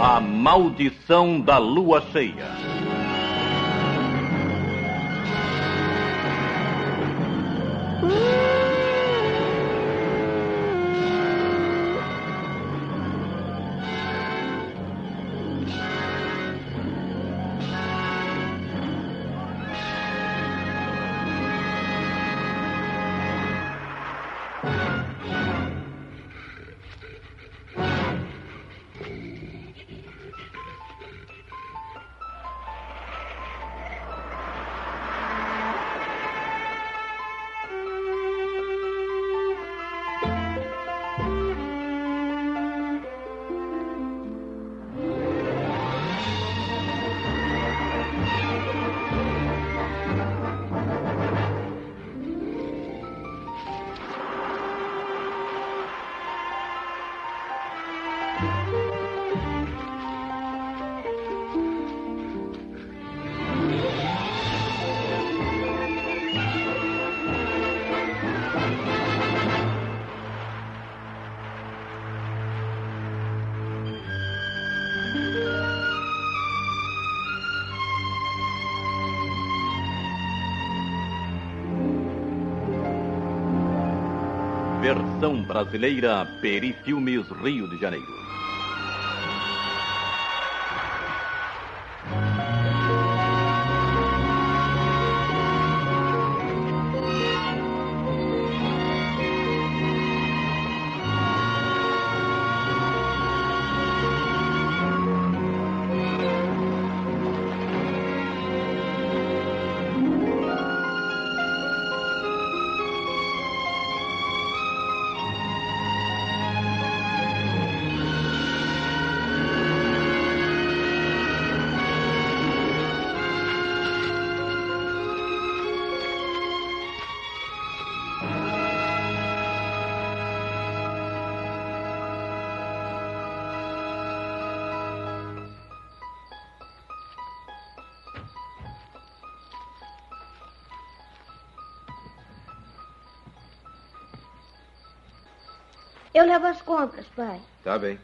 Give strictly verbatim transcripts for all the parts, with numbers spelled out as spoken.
A Maldição da Lua Cheia. Versão brasileira, Perifilmes, Rio de Janeiro. Eu levo as compras, pai. Tá bem.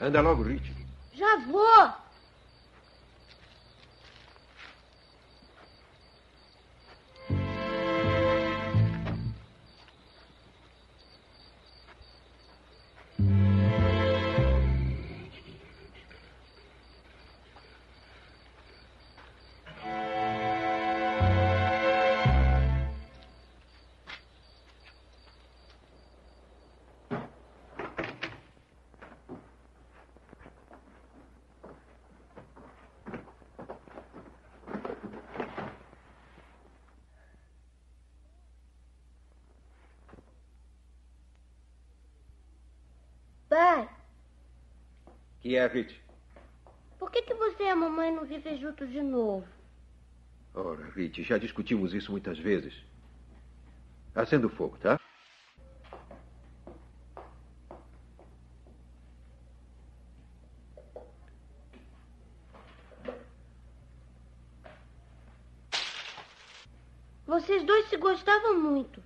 Anda logo, Richie. Já vou. E é, Richie? Por que, que você e a mamãe não vivem juntos de novo? Ora, Richie, já discutimos isso muitas vezes. Acenda o fogo, tá? Vocês dois se gostavam muito.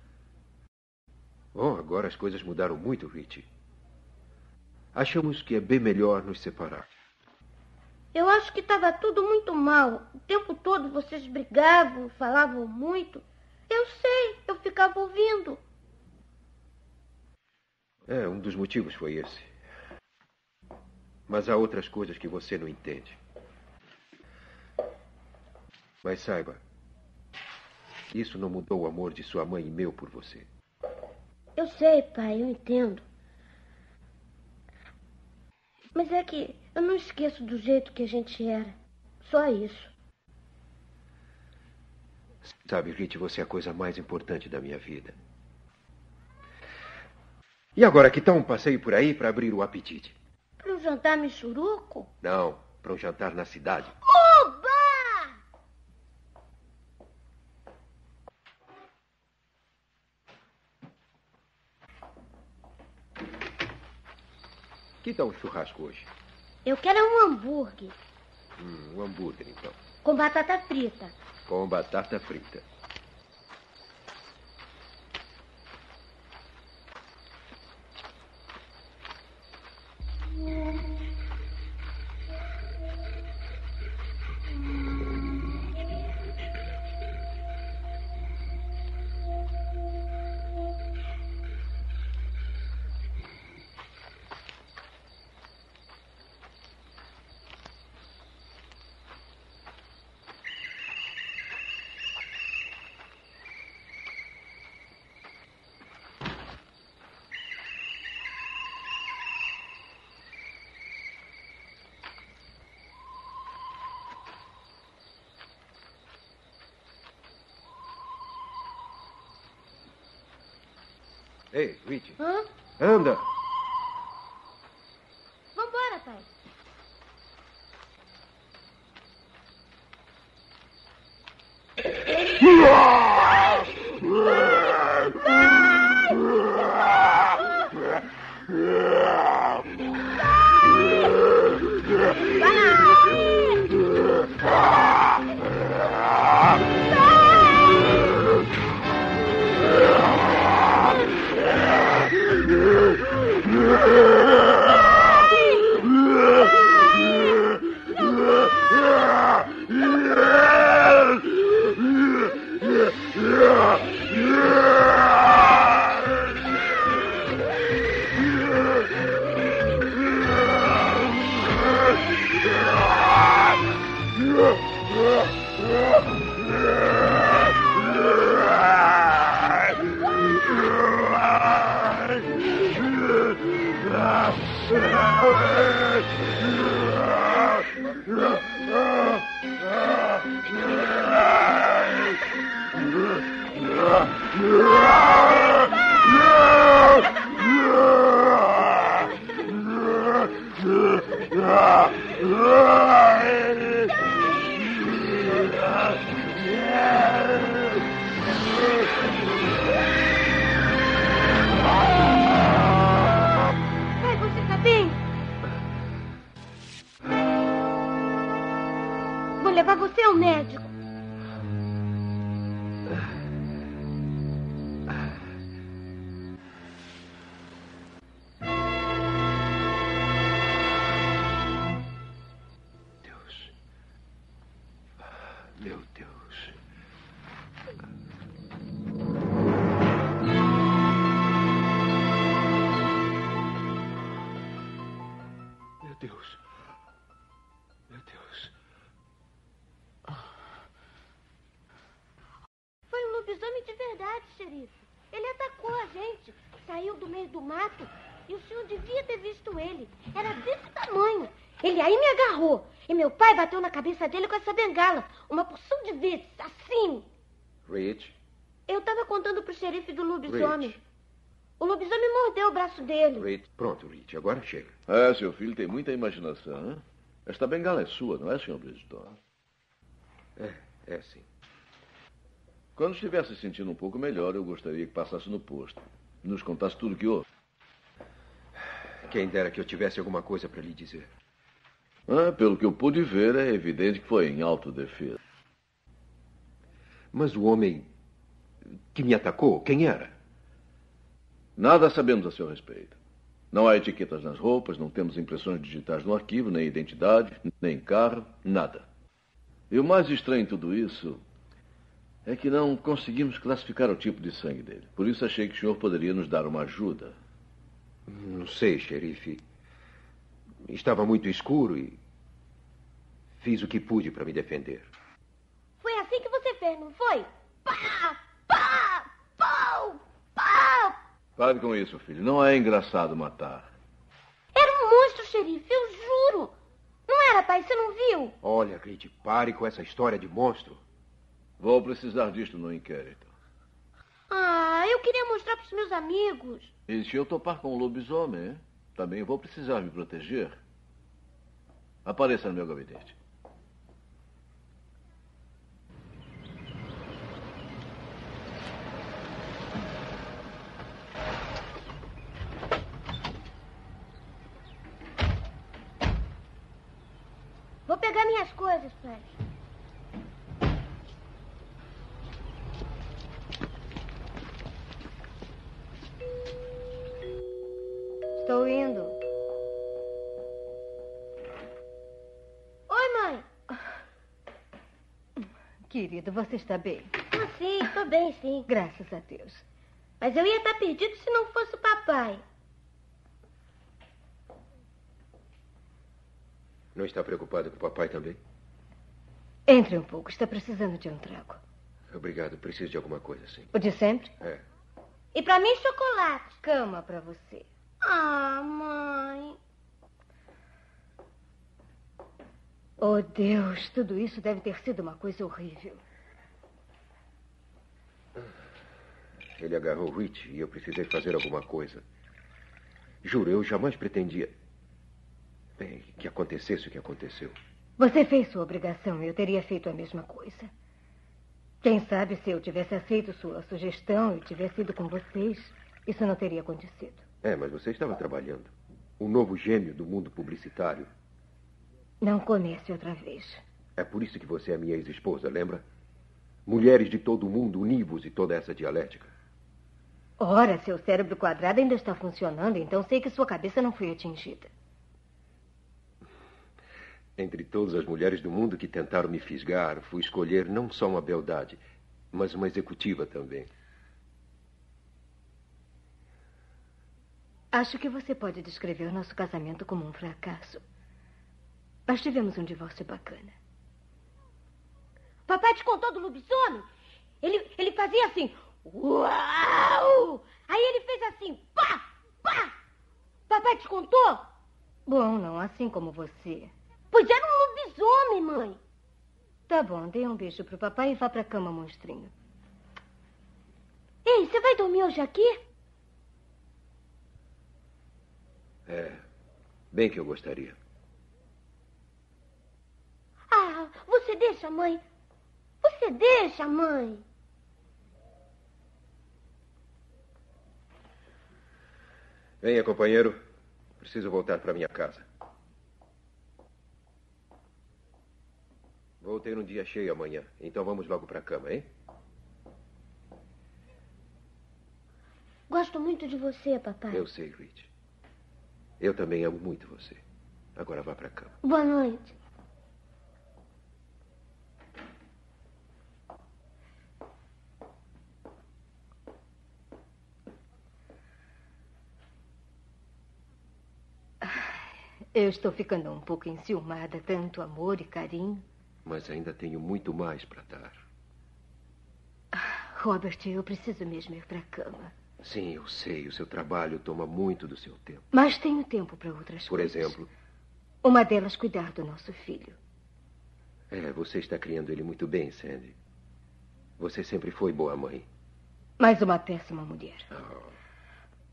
Oh, agora as coisas mudaram muito, Richie. Achamos que é bem melhor nos separar. Eu acho que estava tudo muito mal. O tempo todo vocês brigavam, falavam muito. Eu sei, eu ficava ouvindo. É, um dos motivos foi esse. Mas há outras coisas que você não entende. Mas saiba, isso não mudou o amor de sua mãe e meu por você. Eu sei, pai, eu entendo. Mas é que eu não esqueço do jeito que a gente era. Só isso. Sabe, Richie, você é a coisa mais importante da minha vida. E agora, que tal um passeio por aí para abrir o apetite? Para um jantar em Churuco? Não, para um jantar na cidade. Oba! Que tal um churrasco hoje? Eu quero um hambúrguer. Hum, um hambúrguer, então. Com batata frita. Com batata frita. Ei, Richie. Hã? Anda. Vambora, pai. Cabeça dele com essa bengala, uma porção de vezes, assim. Rich? Eu estava contando pro xerife do lobisomem. Rich. O lobisomem mordeu o braço dele. Rich. Pronto, Rich, agora chega. É, seu filho tem muita imaginação, hein? Esta bengala é sua, não é, senhor Bridgestone? É, é sim. Quando estiver se sentindo um pouco melhor, eu gostaria que passasse no posto. Nos contasse tudo o que houve. Quem dera que eu tivesse alguma coisa para lhe dizer. Ah, pelo que eu pude ver, é evidente que foi em autodefesa. Mas o homem que me atacou, quem era? Nada sabemos a seu respeito. Não há etiquetas nas roupas, não temos impressões digitais no arquivo, nem identidade, nem carro, nada. E o mais estranho em tudo isso é que não conseguimos classificar o tipo de sangue dele. Por isso achei que o senhor poderia nos dar uma ajuda. Não sei, xerife. Estava muito escuro e fiz o que pude para me defender. Foi assim que você fez, não foi? Pá! Pá! Pau! Pau! Pare com isso, filho. Não é engraçado matar. Era um monstro, xerife. Eu juro. Não era, pai? Você não viu? Olha, Crit, pare com essa história de monstro. Vou precisar disto no inquérito. Ah, eu queria mostrar para os meus amigos. E se eu topar com o lobisomem, hein? Também vou precisar me proteger. Apareça no meu gabinete. Vou pegar minhas coisas, pai. Estou indo. Oi, mãe. Querido, você está bem? Ah, sim, estou bem, sim. Graças a Deus. Mas eu ia estar perdido se não fosse o papai. Não está preocupada com o papai também? Entre um pouco. Está precisando de um trago. Obrigado. Preciso de alguma coisa, sim. O de sempre? É. E para mim, chocolate. Cama para você. Ah, mãe. Oh, Deus. Tudo isso deve ter sido uma coisa horrível. Ele agarrou o Richie e eu precisei fazer alguma coisa. Juro, eu jamais pretendia... Bem, que acontecesse o que aconteceu. Você fez sua obrigação e eu teria feito a mesma coisa. Quem sabe se eu tivesse aceito sua sugestão e tivesse ido com vocês, isso não teria acontecido. É, mas você estava trabalhando. O novo gênio do mundo publicitário. Não comece outra vez. É por isso que você é minha ex-esposa, lembra? Mulheres de todo o mundo, univos e toda essa dialética. Ora, seu cérebro quadrado ainda está funcionando, então sei que sua cabeça não foi atingida. Entre todas as mulheres do mundo que tentaram me fisgar, fui escolher não só uma beldade, mas uma executiva também. Acho que você pode descrever nosso casamento como um fracasso. Mas tivemos um divórcio bacana. Papai te contou do lobisomem? Ele, ele fazia assim... Uau! Aí ele fez assim... Pá! Pá! Papai te contou? Bom, não assim como você... Pois era um lobisomem, mãe. Tá bom, dê um beijo pro papai e vá pra cama, monstrinho. Ei, você vai dormir hoje aqui? É, bem que eu gostaria. Ah, você deixa, mãe. Você deixa, mãe. Venha, companheiro. Preciso voltar pra minha casa. Vou ter um dia cheio amanhã, então vamos logo para a cama, hein? Gosto muito de você, papai. Eu sei, Richie. Eu também amo muito você. Agora vá para a cama. Boa noite. Eu estou ficando um pouco enciumada, tanto amor e carinho. Mas ainda tenho muito mais para dar. Robert, eu preciso mesmo ir para a cama. Sim, eu sei. O seu trabalho toma muito do seu tempo. Mas tenho tempo para outras Por coisas. Por exemplo? Uma delas, cuidar do nosso filho. É, você está criando ele muito bem, Sandy. Você sempre foi boa mãe. Mas uma péssima mulher. Oh.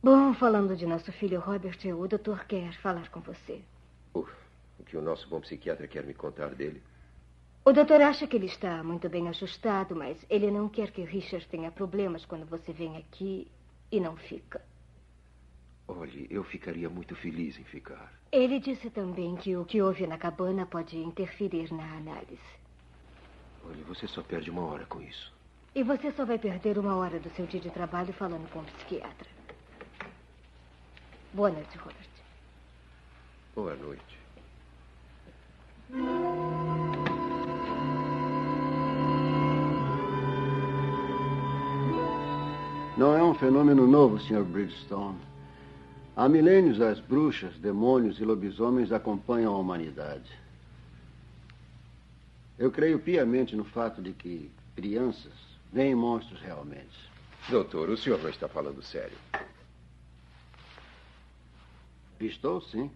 Bom, falando de nosso filho, Robert, o doutor quer falar com você. Uf, o que o nosso bom psiquiatra quer me contar dele? O doutor acha que ele está muito bem ajustado, mas ele não quer que Richard tenha problemas quando você vem aqui e não fica. Olhe, eu ficaria muito feliz em ficar. Ele disse também que o que houve na cabana pode interferir na análise. Olhe, você só perde uma hora com isso. E você só vai perder uma hora do seu dia de trabalho falando com o psiquiatra. Boa noite, Robert. Boa noite. Não é um fenômeno novo, senhor Bridgestone. Há milênios as bruxas, demônios e lobisomens acompanham a humanidade. Eu creio piamente no fato de que crianças veem monstros realmente. Doutor, o senhor não está falando sério. Estou, sim.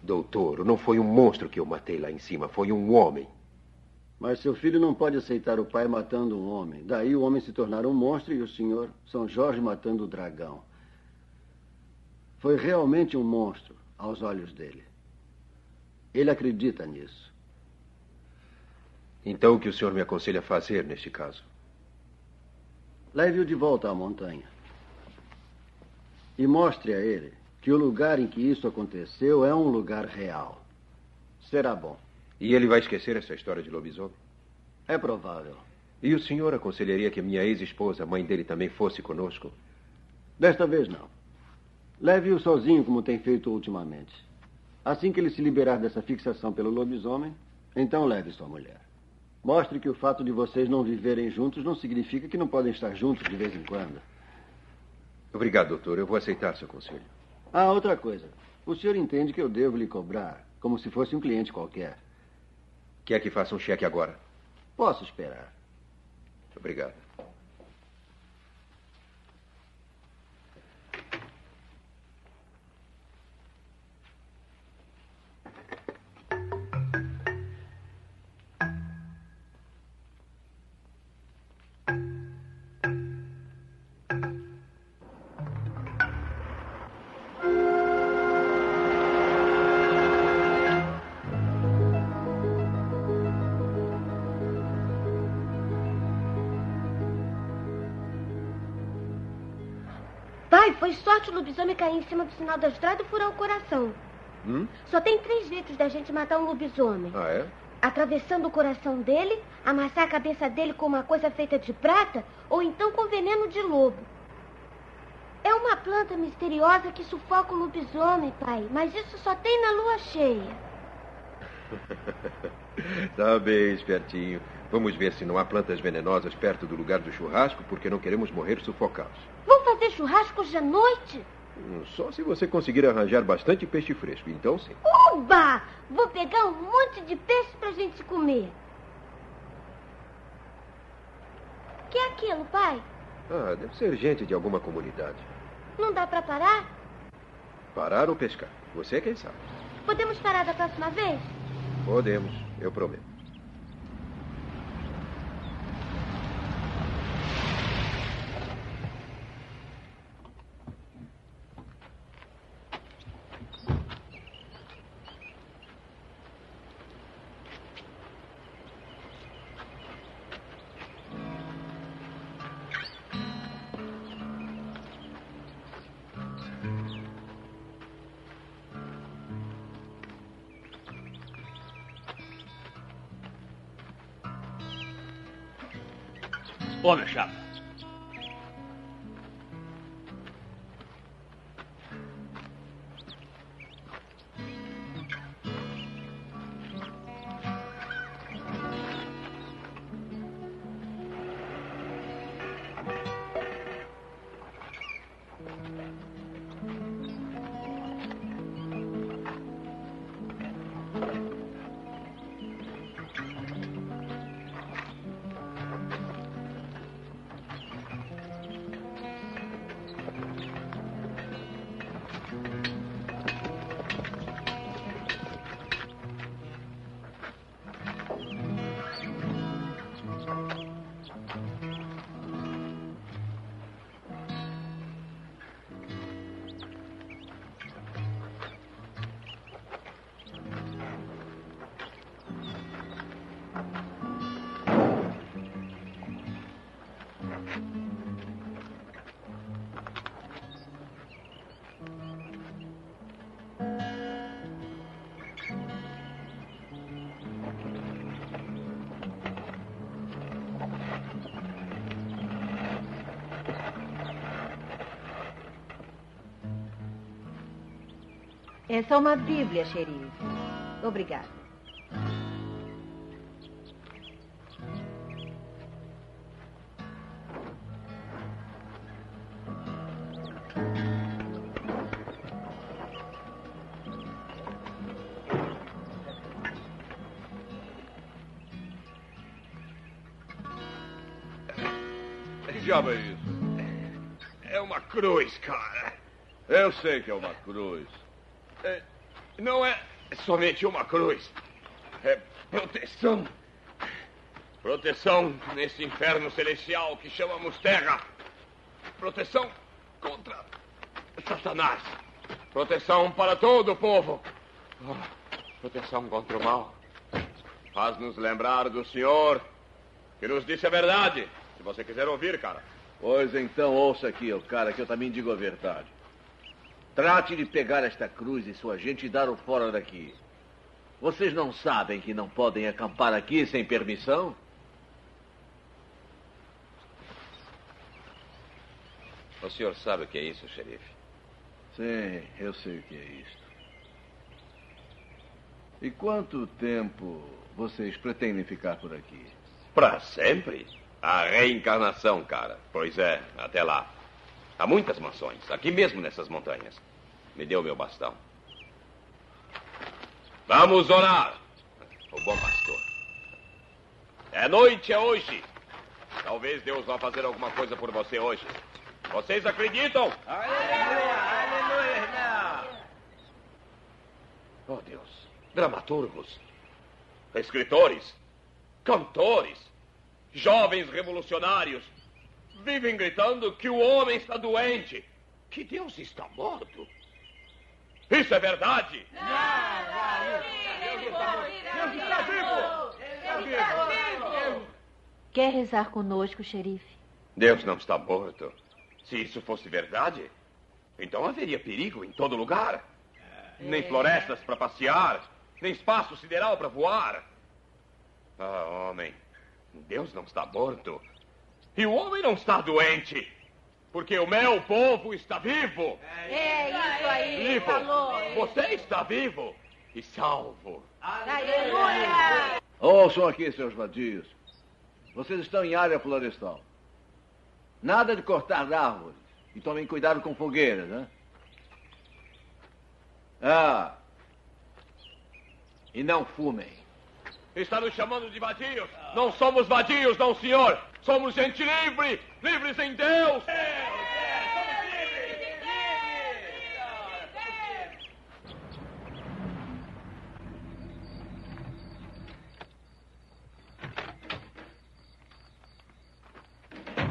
Doutor, não foi um monstro que eu matei lá em cima, foi um homem. Mas seu filho não pode aceitar o pai matando um homem. Daí o homem se tornar um monstro e o senhor São Jorge matando o dragão. Foi realmente um monstro. aos olhos dele. Ele acredita nisso. Então o que o senhor me aconselha a fazer neste caso? Leve-o de volta à montanha e mostre a ele que o lugar em que isso aconteceu é um lugar real. Será bom. E ele vai esquecer essa história de lobisomem? É provável. E o senhor aconselharia que minha ex-esposa, a mãe dele, também fosse conosco? Desta vez não. Leve-o sozinho como tem feito ultimamente. Assim que ele se liberar dessa fixação pelo lobisomem, então leve sua mulher. Mostre que o fato de vocês não viverem juntos não significa que não podem estar juntos de vez em quando. Obrigado, doutor. Eu vou aceitar seu conselho. Ah, outra coisa. O senhor entende que eu devo lhe cobrar, como se fosse um cliente qualquer. Quer que faça um cheque agora? Posso esperar. Obrigado. Foi sorte o lobisomem cair em cima do sinal da estrada e furar o coração. Hum? Só tem três jeitos da gente matar um lobisomem. Ah, é? Atravessando o coração dele, amassar a cabeça dele com uma coisa feita de prata, ou então com veneno de lobo. É uma planta misteriosa que sufoca o lobisomem, pai. Mas isso só tem na lua cheia. Tá bem, espertinho. Vamos ver se não há plantas venenosas perto do lugar do churrasco, porque não queremos morrer sufocados. Vamos fazer churrascos à noite? Hum, só se você conseguir arranjar bastante peixe fresco, então sim. Oba! Vou pegar um monte de peixe pra gente comer. O que é aquilo, pai? Ah, deve ser gente de alguma comunidade. Não dá pra parar? Parar ou pescar? Você é quem sabe. Podemos parar da próxima vez? Podemos, eu prometo. Ô, meu chapa. Essa é uma bíblia, xerife. Obrigada. Que diabo é isso? É uma cruz, cara. Eu sei que é uma cruz. É, não é somente uma cruz. É proteção. Proteção nesse inferno celestial que chamamos terra. Proteção contra Satanás. Proteção para todo o povo. Proteção contra o mal. Faz-nos lembrar do senhor que nos disse a verdade. Se você quiser ouvir, cara. Pois então, ouça aqui, o cara, que eu também digo a verdade. Trate de pegar esta cruz e sua gente e dar o fora daqui. Vocês não sabem que não podem acampar aqui sem permissão? O senhor sabe o que é isso, xerife? Sim, eu sei o que é isto. E quanto tempo vocês pretendem ficar por aqui? Pra sempre? A reencarnação, cara. Pois é, até lá. Há muitas mansões, aqui mesmo nessas montanhas. Me deu meu bastão. Vamos orar. O bom pastor. É noite, é hoje. Talvez Deus vá fazer alguma coisa por você hoje. Vocês acreditam? Aleluia, aleluia, irmão. Oh, Deus. Dramaturgos, escritores, cantores, jovens revolucionários vivem gritando que o homem está doente, que Deus está morto. Isso é verdade? Não, não, não, não. Deus está vivo. Deus está vivo. Quer rezar conosco, xerife? Deus não está morto. Se isso fosse verdade, então haveria perigo em todo lugar. Nem florestas para passear, nem espaço sideral para voar. Ah, homem, Deus não está morto. E o homem não está doente, porque o meu povo está vivo. É isso aí, vivo. Falou. Você está vivo e salvo. Aleluia! Ouçam aqui, seus vadios. Vocês estão em área florestal. Nada de cortar árvores. E tomem cuidado com fogueiras, né? Ah. E não fumem. Está nos chamando de vadios. Não somos vadios, não, senhor. Somos gente livre, livres em Deus. Deus, Deus, livres,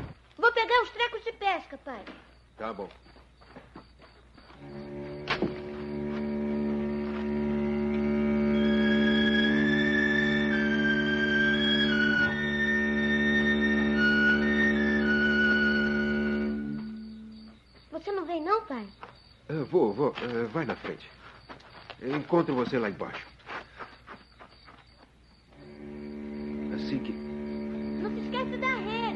livres. Vou pegar os trecos de pesca, pai. Tá bom. Não, pai? Uh, vou, vou. Uh, vai na frente. Eu encontro você lá embaixo. Assim que... Não se esqueça da rede.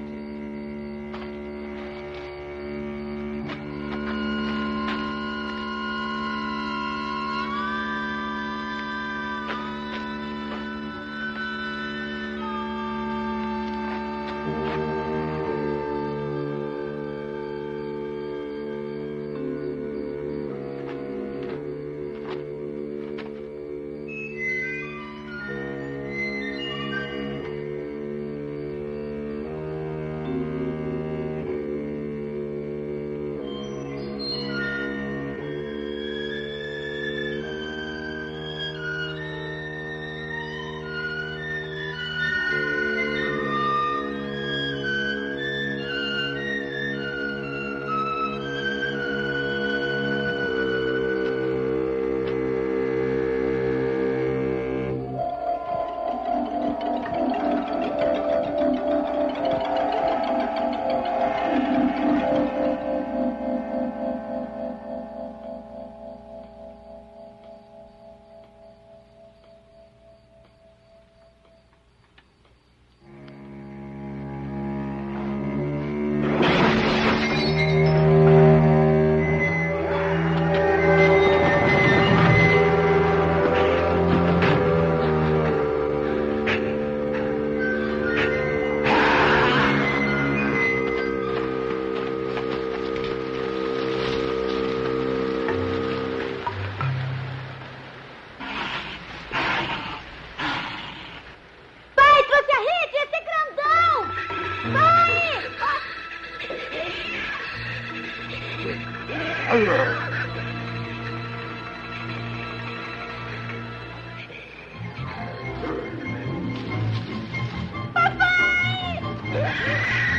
Papai! Papai!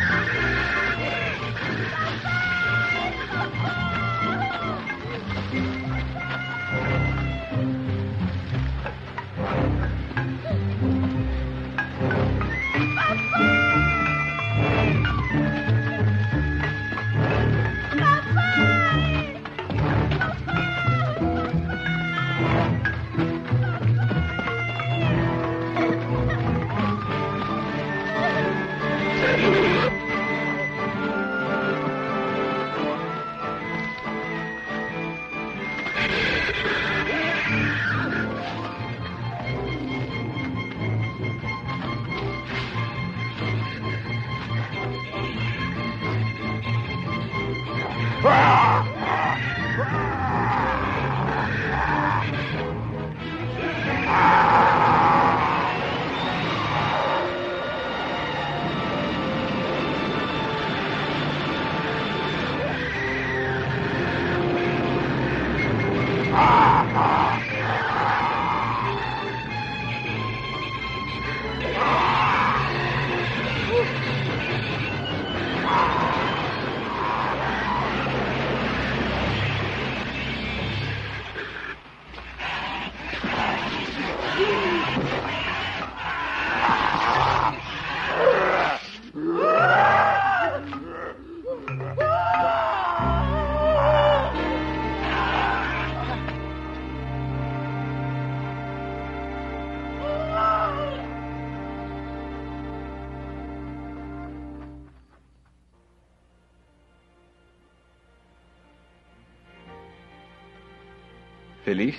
Feliz?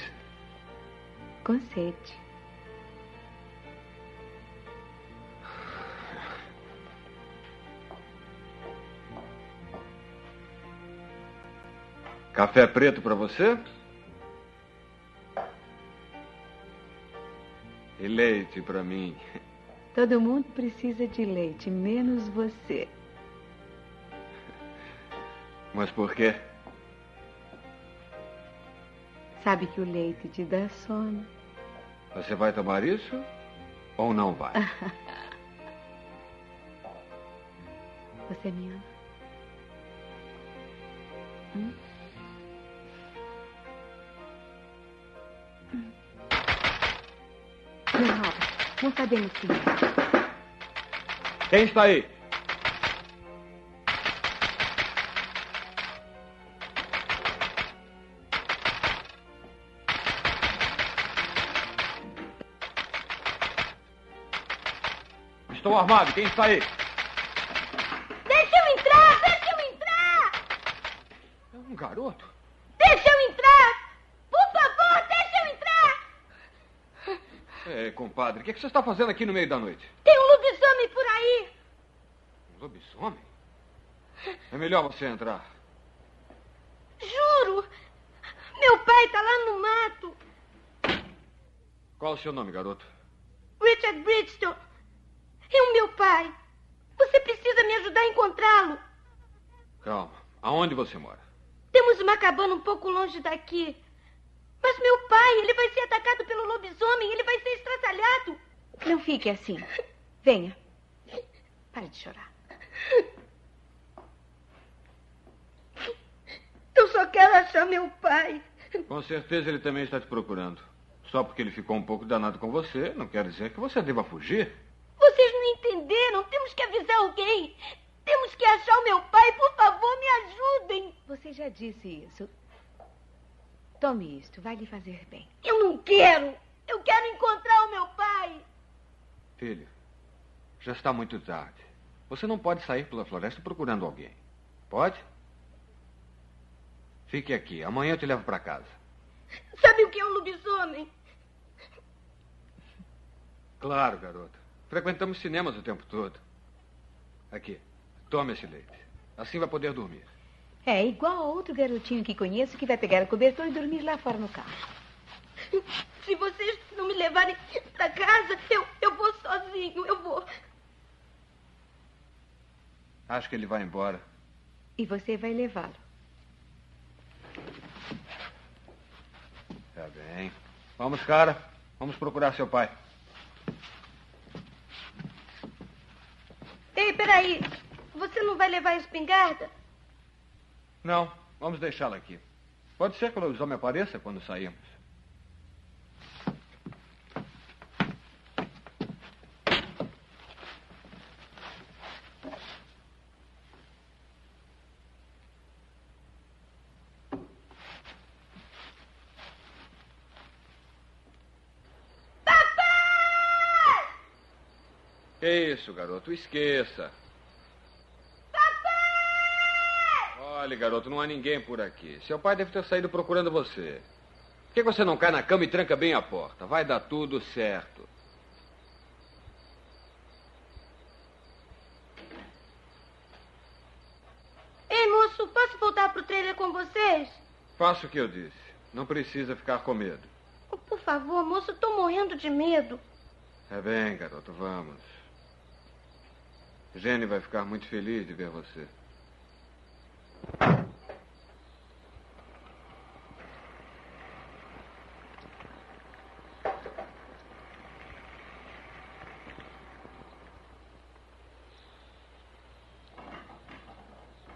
Com sede. Café preto para você? E leite para mim. Todo mundo precisa de leite, menos você. Mas por quê? Sabe que o leite te dá sono. Você vai tomar isso ou não vai? Você me ama? Hum? Hum. Não, não sabemos quem é. Quem está aí? Estou armado. Quem está aí? Deixa eu entrar! Deixa eu entrar! É um garoto? Deixa eu entrar! Por favor, deixa eu entrar! É, compadre, o que, é que você está fazendo aqui no meio da noite? Tem um lobisomem por aí! Um lobisomem? É melhor você entrar. Juro! Meu pai está lá no mato. Qual o seu nome, garoto? Richard Bridgestone. É o meu pai. Você precisa me ajudar a encontrá-lo. Calma. Aonde você mora? Temos uma cabana um pouco longe daqui. Mas meu pai, ele vai ser atacado pelo lobisomem. Ele vai ser estraçalhado. Não fique assim. Venha. Pare de chorar. Eu só quero achar meu pai. Com certeza ele também está te procurando. Só porque ele ficou um pouco danado com você, não quer dizer que você deva fugir. Vocês não entenderam? Temos que avisar alguém. Temos que achar o meu pai. Por favor, me ajudem. Você já disse isso. Tome isto, vai lhe fazer bem. Eu não quero. Eu quero encontrar o meu pai. Filho, já está muito tarde. Você não pode sair pela floresta procurando alguém. Pode? Fique aqui. Amanhã eu te levo para casa. Sabe o que é um lobisomem? Claro, garota. Frequentamos cinemas o tempo todo. Aqui, tome esse leite. Assim vai poder dormir. É igual a outro garotinho que conheço que vai pegar o cobertor e dormir lá fora no carro. Se vocês não me levarem pra casa, eu, eu vou sozinho, eu vou. Acho que ele vai embora. E você vai levá-lo. Tá bem. Vamos, cara. Vamos procurar seu pai. Ei, peraí. Você não vai levar a espingarda? Não, vamos deixá-la aqui. Pode ser que o lobisomem apareça quando sairmos. Isso, garoto, esqueça. Papai! Olha, garoto, não há ninguém por aqui. Seu pai deve ter saído procurando você. Por que você não cai na cama e tranca bem a porta? Vai dar tudo certo. Ei, moço, posso voltar pro trailer com vocês? Faça o que eu disse. Não precisa ficar com medo. Oh, por favor, moço, eu tô morrendo de medo. É bem, garoto, vamos. Jenny vai ficar muito feliz de ver você.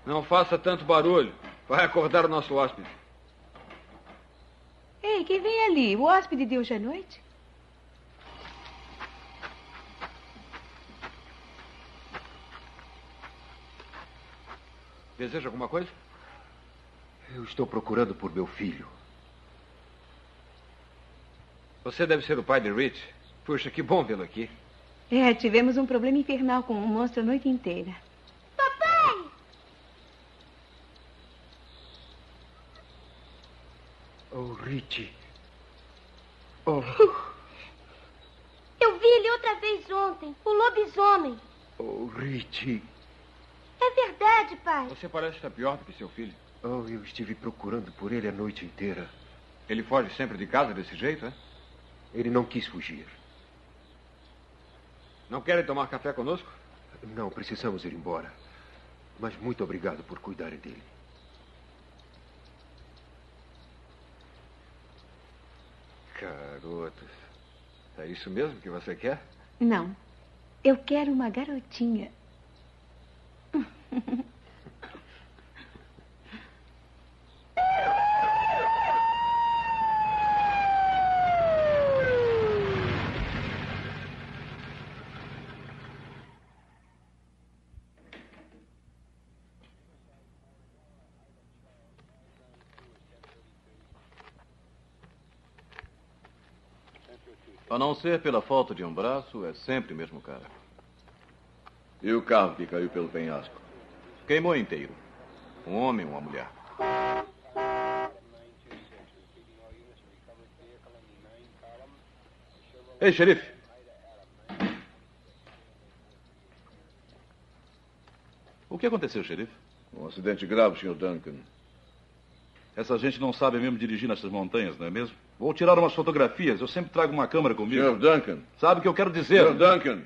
Não faça tanto barulho. Vai acordar o nosso hóspede. Ei, quem vem ali? O hóspede de hoje à noite? Deseja alguma coisa? Eu estou procurando por meu filho. Você deve ser o pai de Rich. Puxa, que bom vê-lo aqui. É, tivemos um problema infernal com um monstro a noite inteira. Papai! Oh, Richie. Oh. Eu vi ele outra vez ontem. O lobisomem. Oh, Richie. É verdade, pai. Você parece estar pior do que seu filho. Oh, eu estive procurando por ele a noite inteira. Ele foge sempre de casa desse jeito, é? Ele não quis fugir. Não querem tomar café conosco? Não, precisamos ir embora. Mas muito obrigado por cuidarem dele. Garotos, é isso mesmo que você quer? Não, eu quero uma garotinha. A não ser pela falta de um braço, é sempre o mesmo cara. E o carro que caiu pelo penhasco? Queimou inteiro. Um homem ou uma mulher? Ei, xerife. O que aconteceu, xerife? Um acidente grave, senhor Duncan. Essa gente não sabe mesmo dirigir nessas montanhas, não é mesmo? Vou tirar umas fotografias. Eu sempre trago uma câmera comigo. senhor Duncan. Sabe o que eu quero dizer? senhor Duncan.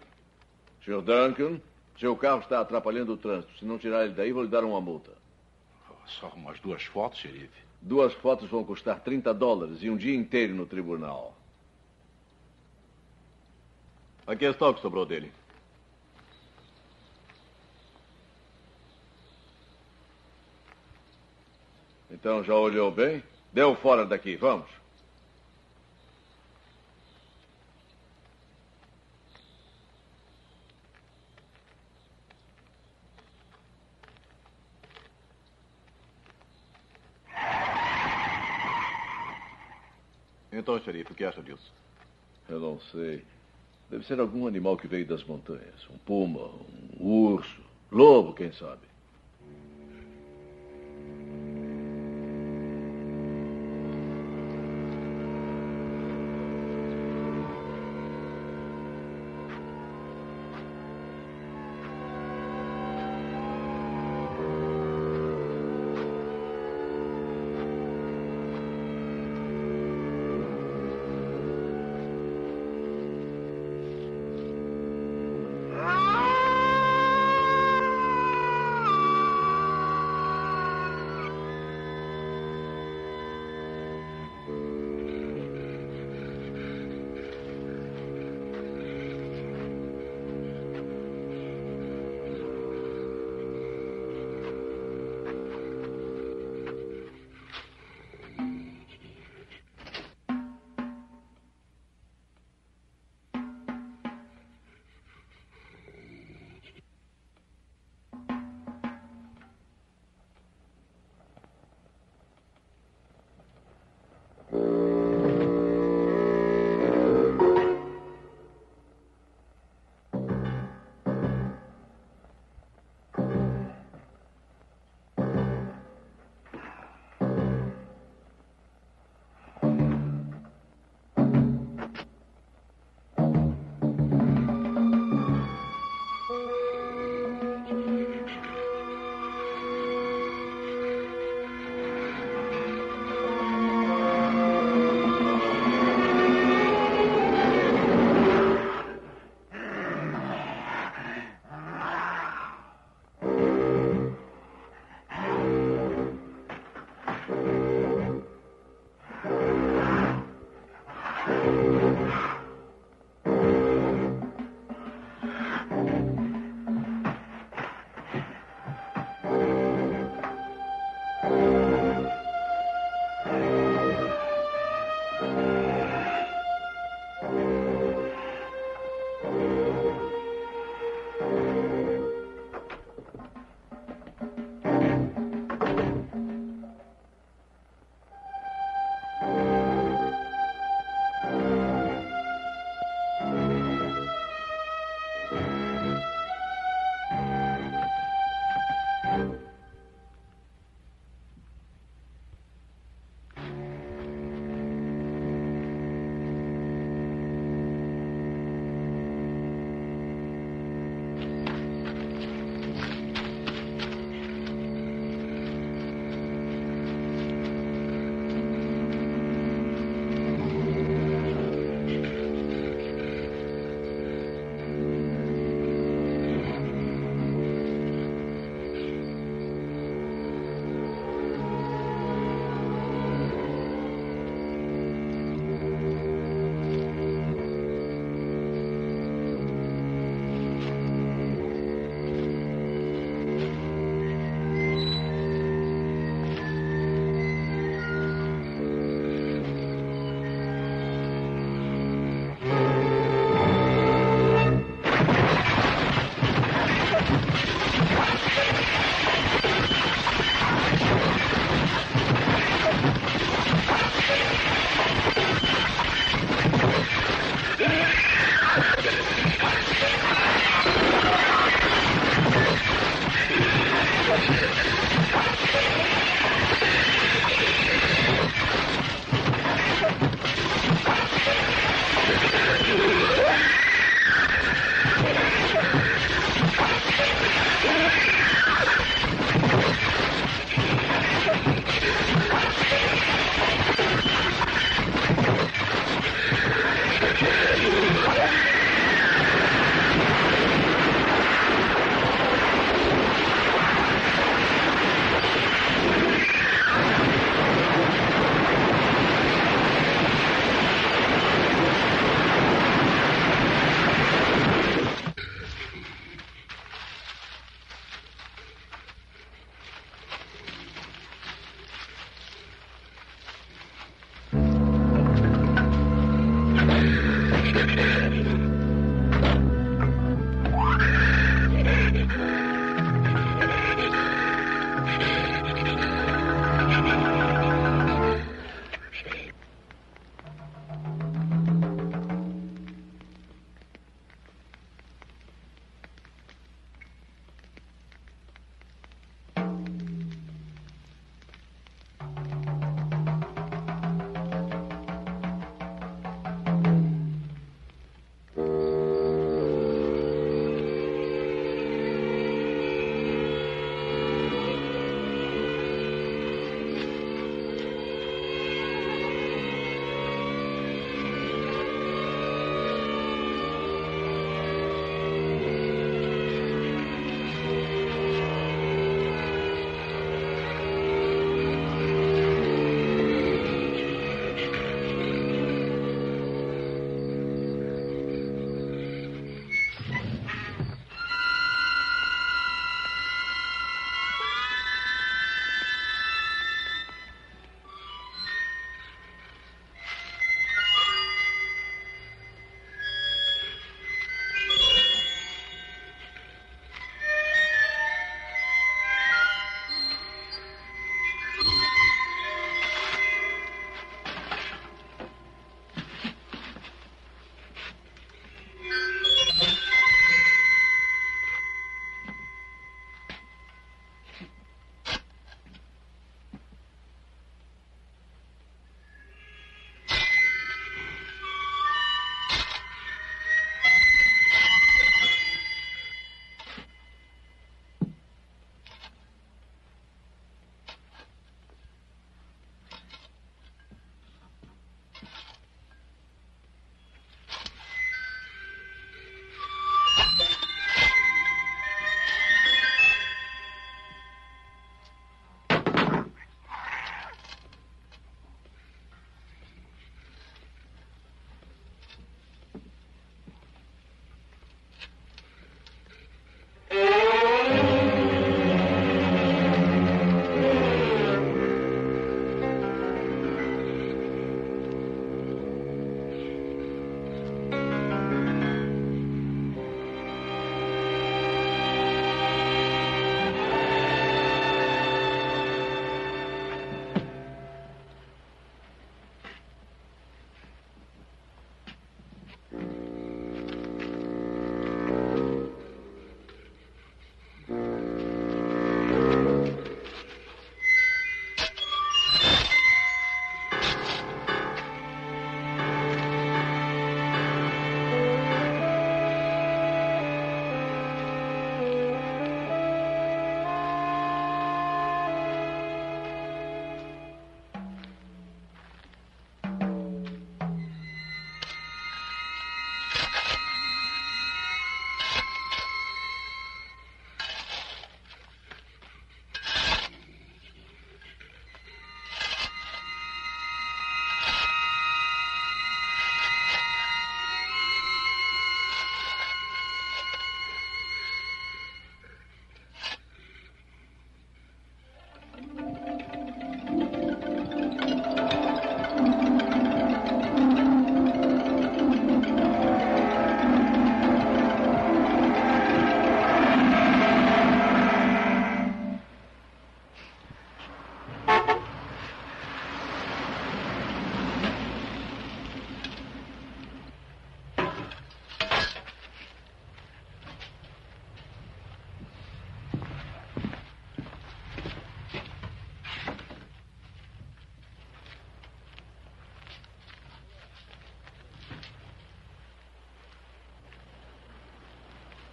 senhor Duncan, seu carro está atrapalhando o trânsito. Se não tirar ele daí, vou lhe dar uma multa. Só umas duas fotos, xerife? Duas fotos vão custar trinta dólares e um dia inteiro no tribunal. Aqui está o que sobrou dele. Então, já olhou bem? Deu fora daqui, vamos. Então, xerife, o que acha disso? Eu não sei. Deve ser algum animal que veio das montanhas. Um puma, um urso, lobo, quem sabe.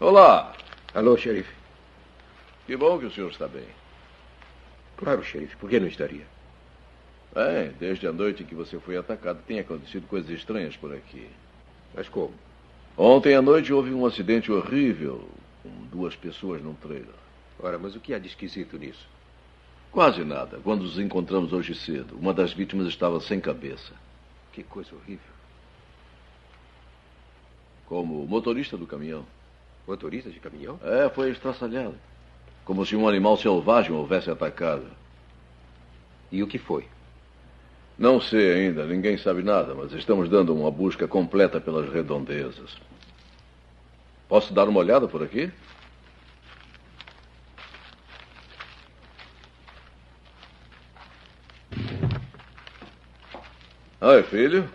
Olá. Alô, xerife. Que bom que o senhor está bem. Claro, xerife. Por que não estaria? Bem, desde a noite em que você foi atacado, tem acontecido coisas estranhas por aqui. Mas como? Ontem à noite houve um acidente horrível com duas pessoas num trailer. Ora, mas o que há de esquisito nisso? Quase nada. Quando nos encontramos hoje cedo, uma das vítimas estava sem cabeça. Que coisa horrível. Como o motorista do caminhão. Motorista de caminhão? É, foi estraçalhado. Como se um animal selvagem houvesse atacado. E o que foi? Não sei ainda, ninguém sabe nada, mas estamos dando uma busca completa pelas redondezas. Posso dar uma olhada por aqui? Oi, filho.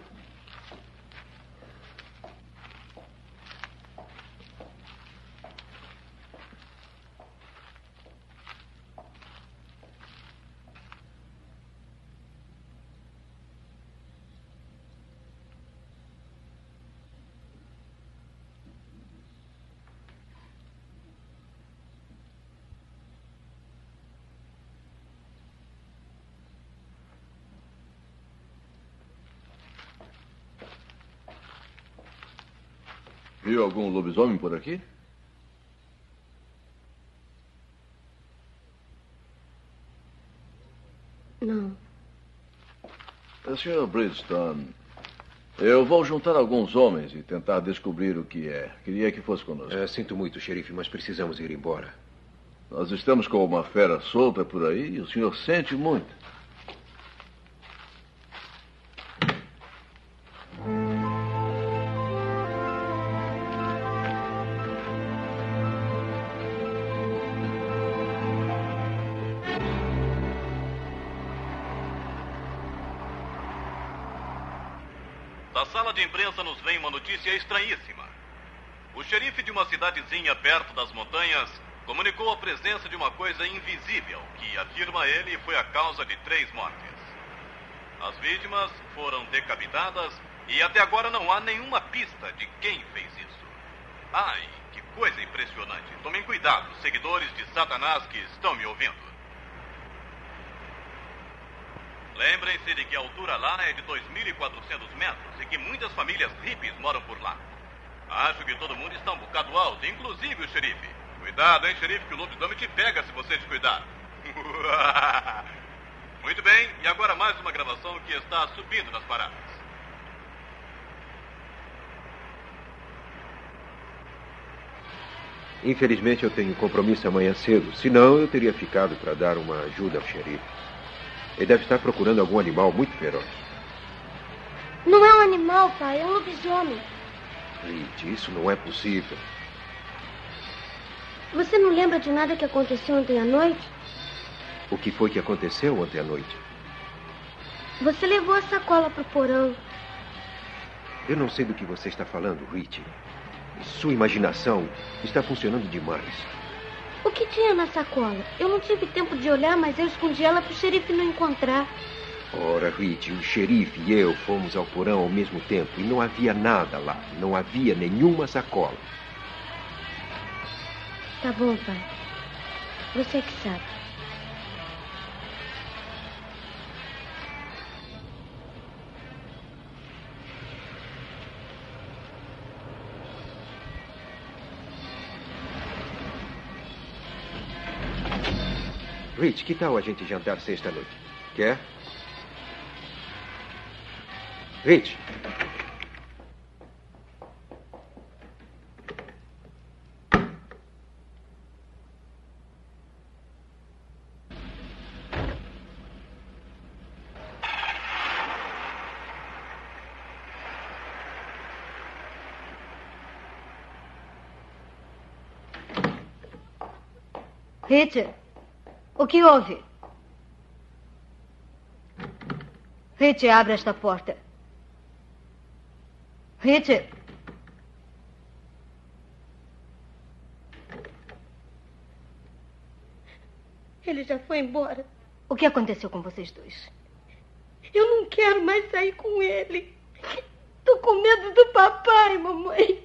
Viu algum lobisomem por aqui? Não. senhora Bridgestone, eu vou juntar alguns homens e tentar descobrir o que é. Queria que fosse conosco. É, sinto muito, xerife, mas precisamos ir embora. Nós estamos com uma fera solta por aí e o senhor sente muito. Estranhíssima. O xerife de uma cidadezinha perto das montanhas comunicou a presença de uma coisa invisível que, afirma ele, foi a causa de três mortes. As vítimas foram decapitadas e até agora não há nenhuma pista de quem fez isso. Ai, que coisa impressionante. Tomem cuidado, seguidores de Satanás que estão me ouvindo. Lembrem-se de que a altura lá é de dois mil e quatrocentos metros e que muitas famílias hippies moram por lá. Acho que todo mundo está um bocado alto, inclusive o xerife. Cuidado, hein, xerife, que o lobisomem te pega se você descuidar. Muito bem, e agora mais uma gravação que está subindo nas paradas. Infelizmente eu tenho compromisso amanhã cedo, senão eu teria ficado para dar uma ajuda ao xerife. Ele deve estar procurando algum animal muito feroz. Não é um animal, pai. É um lobisomem. Gente, isso não é possível. Você não lembra de nada que aconteceu ontem à noite? O que foi que aconteceu ontem à noite? Você levou a sacola para o porão. Eu não sei do que você está falando, Richie. Sua imaginação está funcionando demais. O que tinha na sacola? Eu não tive tempo de olhar, mas eu escondi ela para o xerife não encontrar. Ora, Richie, o xerife e eu fomos ao porão ao mesmo tempo e não havia nada lá. Não havia nenhuma sacola. Tá bom, pai. Você que sabe. Rich, que tal a gente jantar sexta-noite? Quer? Rich. Richard. O que houve? Richie, abre esta porta. Richie. Ele já foi embora. O que aconteceu com vocês dois? Eu não quero mais sair com ele. Tô com medo do papai, mamãe.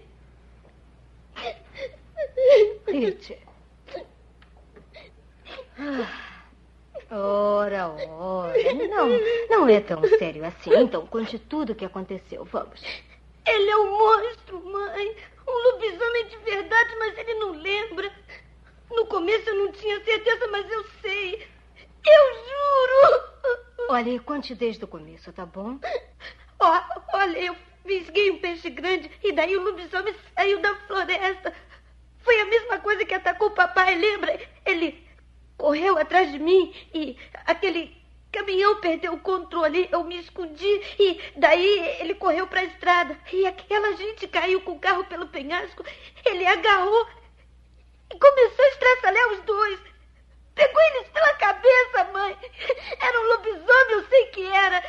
Richie. Ah, ora, ora. Não, não é tão sério assim. Então, conte tudo o que aconteceu. Vamos. Ele é um monstro, mãe. Um lobisomem de verdade, mas ele não lembra. No começo eu não tinha certeza, mas eu sei. Eu juro. Olha, e conte desde o começo, tá bom? Oh, olha, eu fisguei um peixe grande e daí o lobisomem saiu da floresta. Foi a mesma coisa que atacou o papai, lembra? Ele correu atrás de mim e aquele caminhão perdeu o controle. Eu me escondi e daí ele correu para a estrada. E aquela gente caiu com o carro pelo penhasco. Ele agarrou e começou a estraçalhar os dois. Pegou eles pela cabeça, mãe. Era um lobisomem, eu sei que era.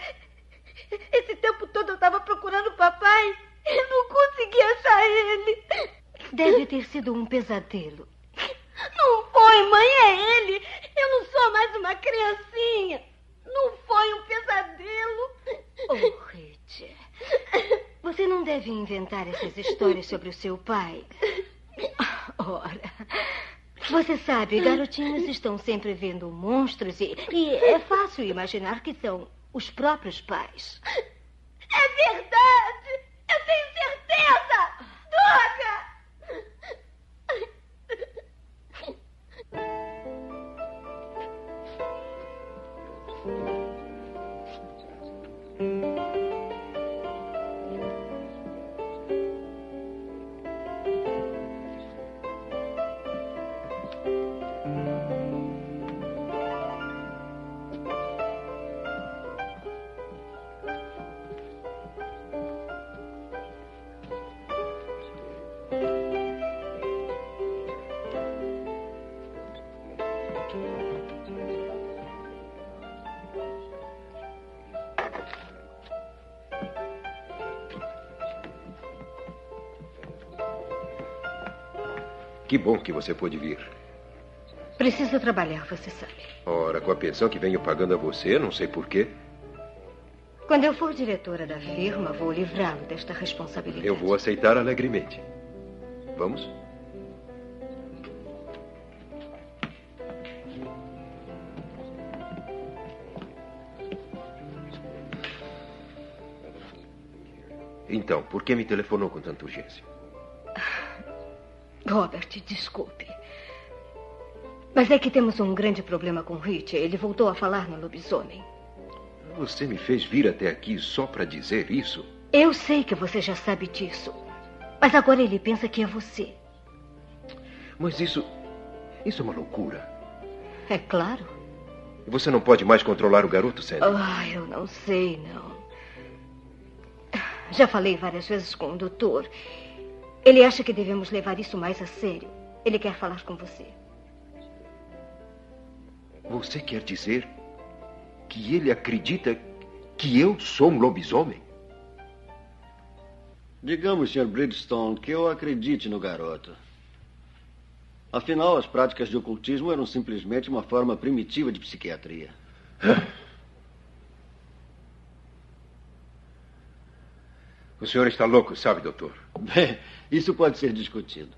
Esse tempo todo eu estava procurando o papai e não consegui achar ele. Deve ter sido um pesadelo. Não foi, mãe, é ele. Eu não sou mais uma criancinha. Não foi um pesadelo. Oh, Richie, você não deve inventar essas histórias sobre o seu pai. Ora, você sabe, garotinhos estão sempre vendo monstros e, e é fácil imaginar que são os próprios pais. É verdade! Eu tenho certeza! Que bom que você pôde vir. Preciso trabalhar, você sabe. Ora, com a pensão que venho pagando a você, não sei porquê. Quando eu for diretora da firma, vou livrá-lo desta responsabilidade. Eu vou aceitar alegremente. Vamos? Então, por que me telefonou com tanta urgência? Robert, desculpe. Mas é que temos um grande problema com Richie. Ele voltou a falar no lobisomem. Você me fez vir até aqui só para dizer isso? Eu sei que você já sabe disso. Mas agora ele pensa que é você. Mas isso... isso é uma loucura. É claro. Você não pode mais controlar o garoto, Sandy? Ah, eu não sei, não. Já falei várias vezes com o doutor. Ele acha que devemos levar isso mais a sério. Ele quer falar com você. Você quer dizer que ele acredita que eu sou um lobisomem? Digamos, senhor Bridgestone, que eu acredite no garoto. Afinal, as práticas de ocultismo eram simplesmente uma forma primitiva de psiquiatria. O senhor está louco, sabe, doutor? Bem, isso pode ser discutido.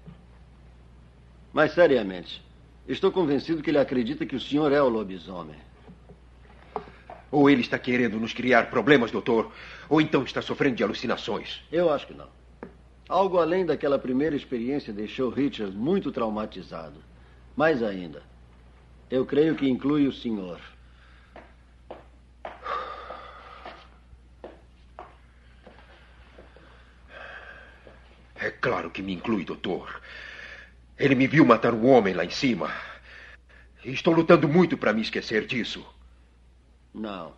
Mas, seriamente, estou convencido que ele acredita que o senhor é o lobisomem. Ou ele está querendo nos criar problemas, doutor, ou então está sofrendo de alucinações. Eu acho que não. Algo além daquela primeira experiência deixou Richard muito traumatizado. Mais ainda, eu creio que inclui o senhor. É claro que me inclui, doutor. Ele me viu matar um homem lá em cima. Estou lutando muito para me esquecer disso. Não.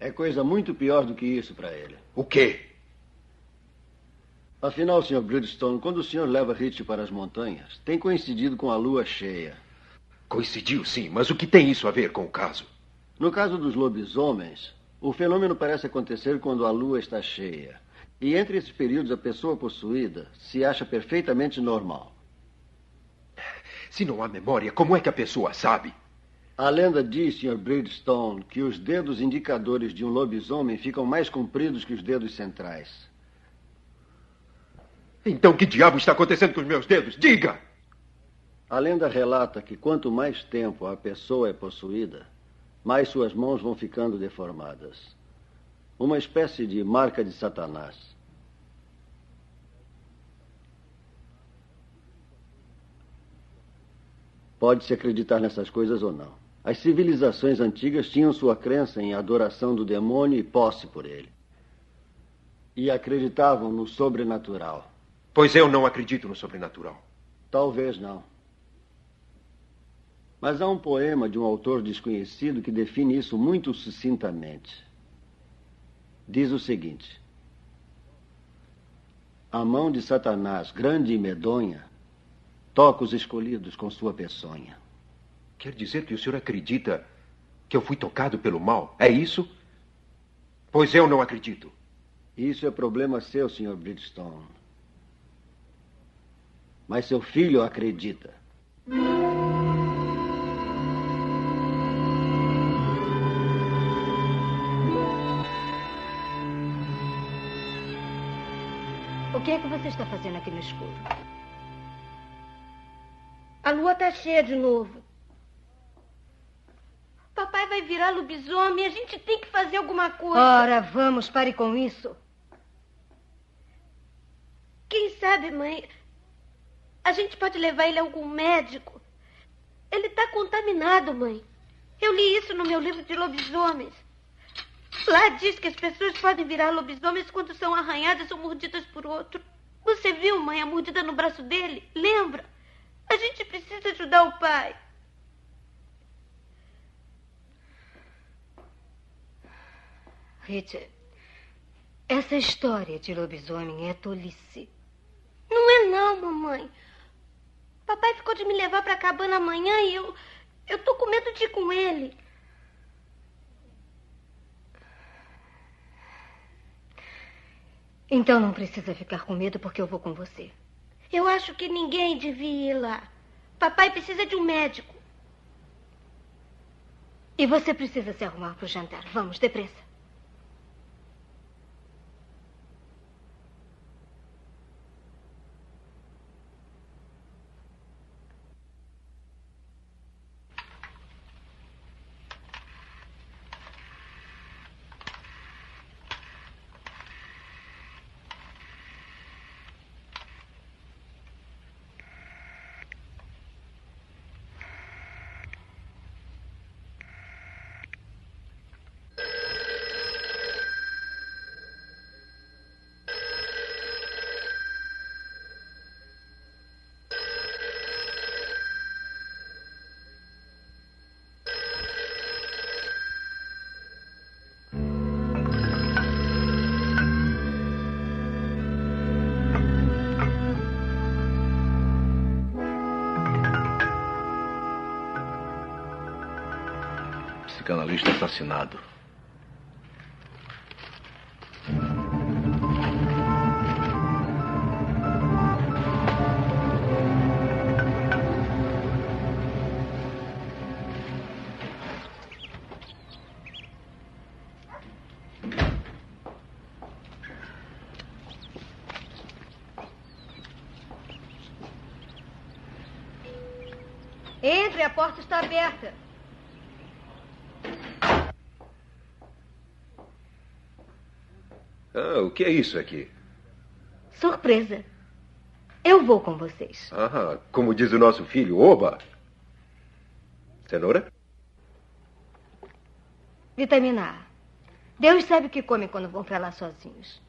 É coisa muito pior do que isso para ele. O quê? Afinal, senhor Bridgestone, quando o senhor leva Richie para as montanhas, tem coincidido com a lua cheia. Coincidiu, sim, mas o que tem isso a ver com o caso? No caso dos lobisomens, o fenômeno parece acontecer quando a lua está cheia. E entre esses períodos, a pessoa possuída se acha perfeitamente normal. Se não há memória, como é que a pessoa sabe? A lenda diz, senhor Bridgestone, que os dedos indicadores de um lobisomem ficam mais compridos que os dedos centrais. Então, que diabo está acontecendo com os meus dedos? Diga! A lenda relata que quanto mais tempo a pessoa é possuída, mais suas mãos vão ficando deformadas. Uma espécie de marca de Satanás. Pode-se acreditar nessas coisas ou não. As civilizações antigas tinham sua crença em adoração do demônio e posse por ele. E acreditavam no sobrenatural. Pois eu não acredito no sobrenatural. Talvez não. Mas há um poema de um autor desconhecido que define isso muito sucintamente. Diz o seguinte: a mão de Satanás, grande e medonha, toca os escolhidos com sua peçonha. Quer dizer que o senhor acredita que eu fui tocado pelo mal? É isso? Pois eu não acredito. Isso é problema seu, senhor Bridgestone. Mas seu filho acredita. O que é que você está fazendo aqui no escuro? A lua está cheia de novo. Papai vai virar lobisomem. A gente tem que fazer alguma coisa. Ora, vamos, pare com isso. Quem sabe, mãe, a gente pode levar ele a algum médico. Ele está contaminado, mãe. Eu li isso no meu livro de lobisomens. Lá diz que as pessoas podem virar lobisomens quando são arranhadas ou mordidas por outro. Você viu, mãe, a mordida no braço dele? Lembra? A gente precisa ajudar o pai. Richie, essa história de lobisomem é tolice. Não é não, mamãe. Papai ficou de me levar para a cabana amanhã e eu... Eu tô com medo de ir com ele. Então não precisa ficar com medo, porque eu vou com você. Eu acho que ninguém devia ir lá. Papai precisa de um médico. E você precisa se arrumar para o jantar. Vamos, depressa. Psicanalista assassinado. Entre, a porta está aberta. Ah, o que é isso aqui? Surpresa. Eu vou com vocês. Ah, como diz o nosso filho, oba. Cenoura? Vitamina A. Deus sabe o que comem quando vão pra lá sozinhos.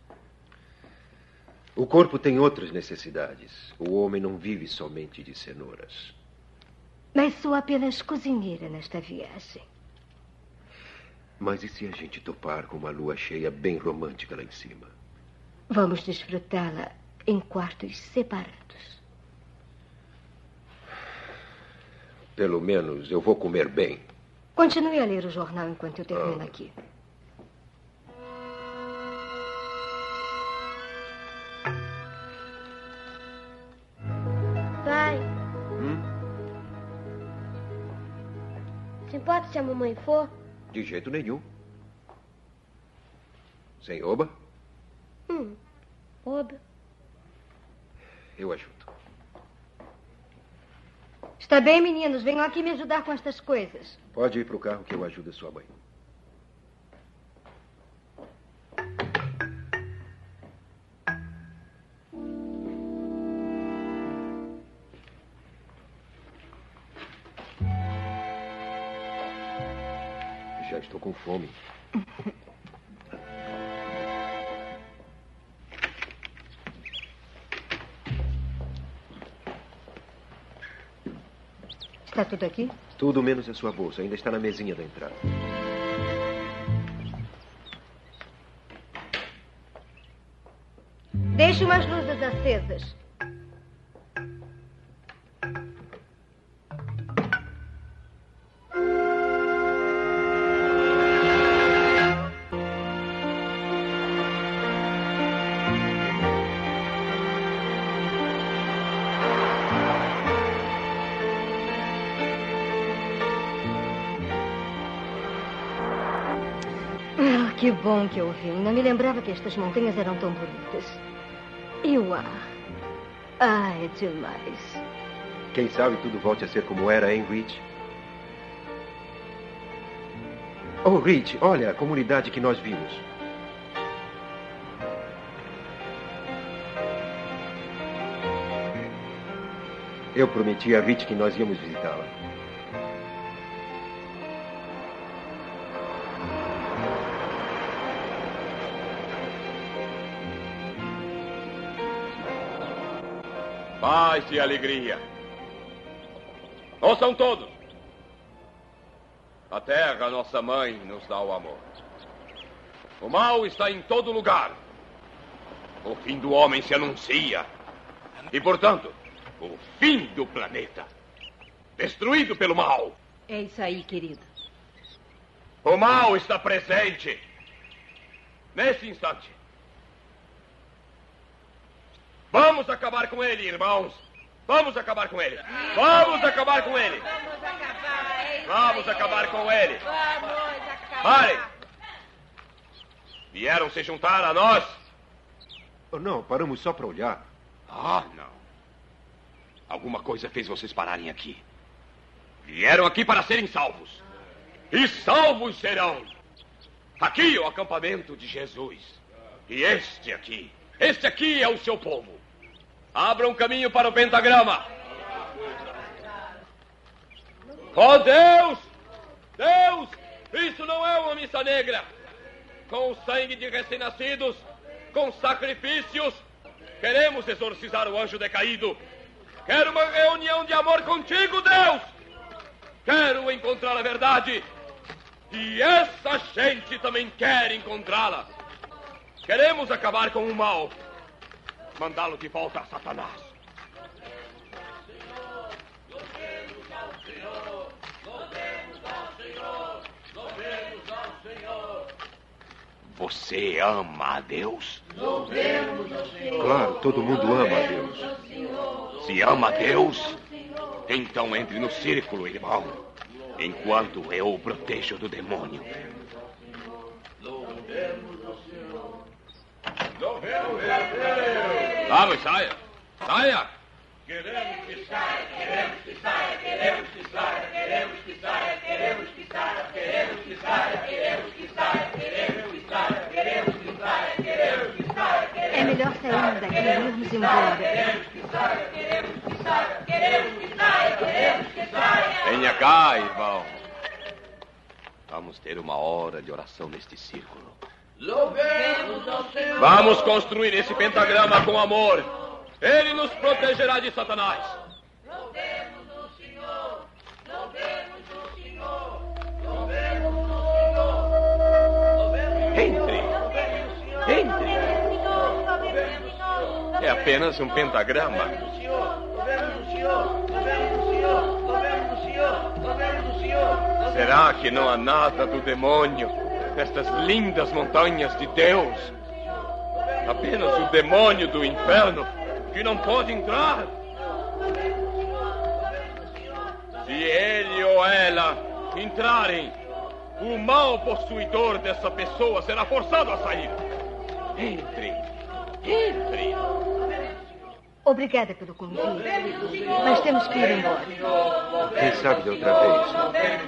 O corpo tem outras necessidades. O homem não vive somente de cenouras. Mas sou apenas cozinheira nesta viagem. Mas e se a gente topar com uma lua cheia bem romântica lá em cima? Vamos desfrutá-la em quartos separados. Pelo menos eu vou comer bem. Continue a ler o jornal enquanto eu termino ah. aqui. Pai. Hum? Se importa se a mamãe for? De jeito nenhum. Sem oba? Hum, oba. Eu ajudo. Está bem, meninos. Venham aqui me ajudar com estas coisas. Pode ir para o carro que eu ajudo a sua mãe. Já estou com fome. Está tudo aqui? Tudo menos a sua bolsa. Ainda está na mesinha da entrada. Deixe umas luzes acesas. Que bom que eu vim. Não me lembrava que estas montanhas eram tão bonitas. E o ar. Ah, é demais. Quem sabe tudo volte a ser como era, hein, Rich? Oh, Rich, olha a comunidade que nós vimos. Eu prometi a Rich que nós íamos visitá-la. Paz e alegria. Ouçam todos. A terra, nossa mãe, nos dá o amor. O mal está em todo lugar. O fim do homem se anuncia. E, portanto, o fim do planeta. Destruído pelo mal. É isso aí, querido. O mal está presente. Nesse instante. Vamos acabar com ele, irmãos. Vamos acabar com ele. Vamos acabar com ele. Vamos acabar com ele. Parem. Vieram se juntar a nós? Oh, não, paramos só para olhar. Ah, não. Alguma coisa fez vocês pararem aqui. Vieram aqui para serem salvos. E salvos serão. Aqui é o acampamento de Jesus. E este aqui, este aqui é o seu povo. Abram um caminho para o pentagrama. Oh, Deus! Deus! Isso não é uma missa negra. Com o sangue de recém-nascidos, com sacrifícios, queremos exorcizar o anjo decaído. Quero uma reunião de amor contigo, Deus! Quero encontrar a verdade. E essa gente também quer encontrá-la. Queremos acabar com o mal. Mandá-lo de volta a Satanás. Louvemos ao Senhor, louvemos ao Senhor, louvemos ao Senhor. Você ama a Deus? Louvemos ao Senhor. Claro, todo mundo ama a Deus. Se ama a Deus, então entre no círculo, irmão, enquanto eu o protejo do demônio. Louvemos ao Senhor. Louvemos ao Senhor. Vamos, saia! Saia! Queremos que saia, queremos que saia, queremos que saia, queremos que saia, queremos que saia, queremos que saia, queremos que saia, queremos que saia, queremos que saia, queremos que saia, é melhor sairmos daqui, irmos embora. Queremos que saia, queremos que saia, queremos que saia, queremos que saia. Venha cá, irmão. Vamos ter uma hora de oração neste círculo. Louvemos ao Senhor. Vamos construir esse pentagrama com amor. Ele nos protegerá de Satanás. Louvemos ao Senhor. Louvemos ao Senhor. Louvemos ao Senhor. Entre. Entre. É apenas um pentagrama. Louvemos ao Senhor. Louvemos ao Senhor. Louvemos ao Senhor. Louvemos ao Senhor. Louvemos ao Senhor. Será que não há nada do demônio nestas lindas montanhas de Deus? Apenas o demônio do inferno que não pode entrar. Se ele ou ela entrarem, o mal possuidor dessa pessoa será forçado a sair. Entre, entre. Obrigada pelo convite. Mas temos que ir embora. Quem sabe de outra vez.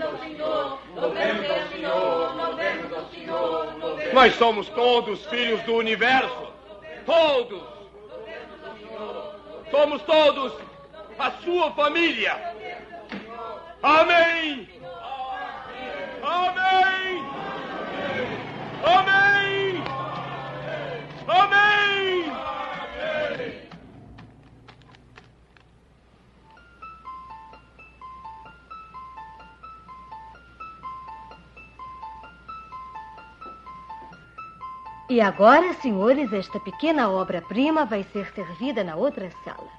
Nós somos todos filhos do universo. Todos. Somos todos a sua família. Amém. Amém. Amém. Amém. Amém. E agora, senhores, esta pequena obra-prima vai ser servida na outra sala.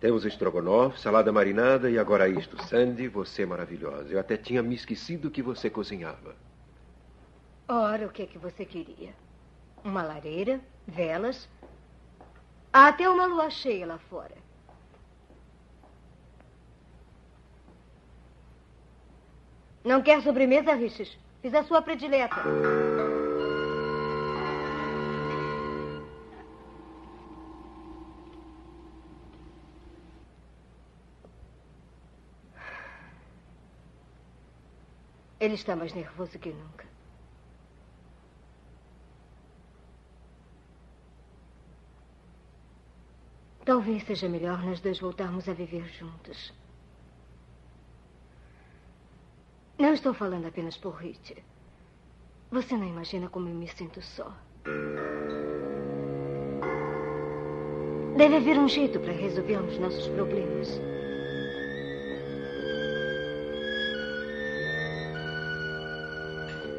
Temos estrogonofe, salada marinada e agora isto. Sandy, você é maravilhosa. Eu até tinha me esquecido que você cozinhava. Ora, o que é que você queria? Uma lareira, velas. Há até uma lua cheia lá fora. Não quer sobremesa, Richie? Fiz a sua predileta. Ele está mais nervoso que nunca. Talvez seja melhor nós dois voltarmos a viver juntos. Não estou falando apenas por Richie. Você não imagina como eu me sinto só. Deve haver um jeito para resolvermos nossos problemas.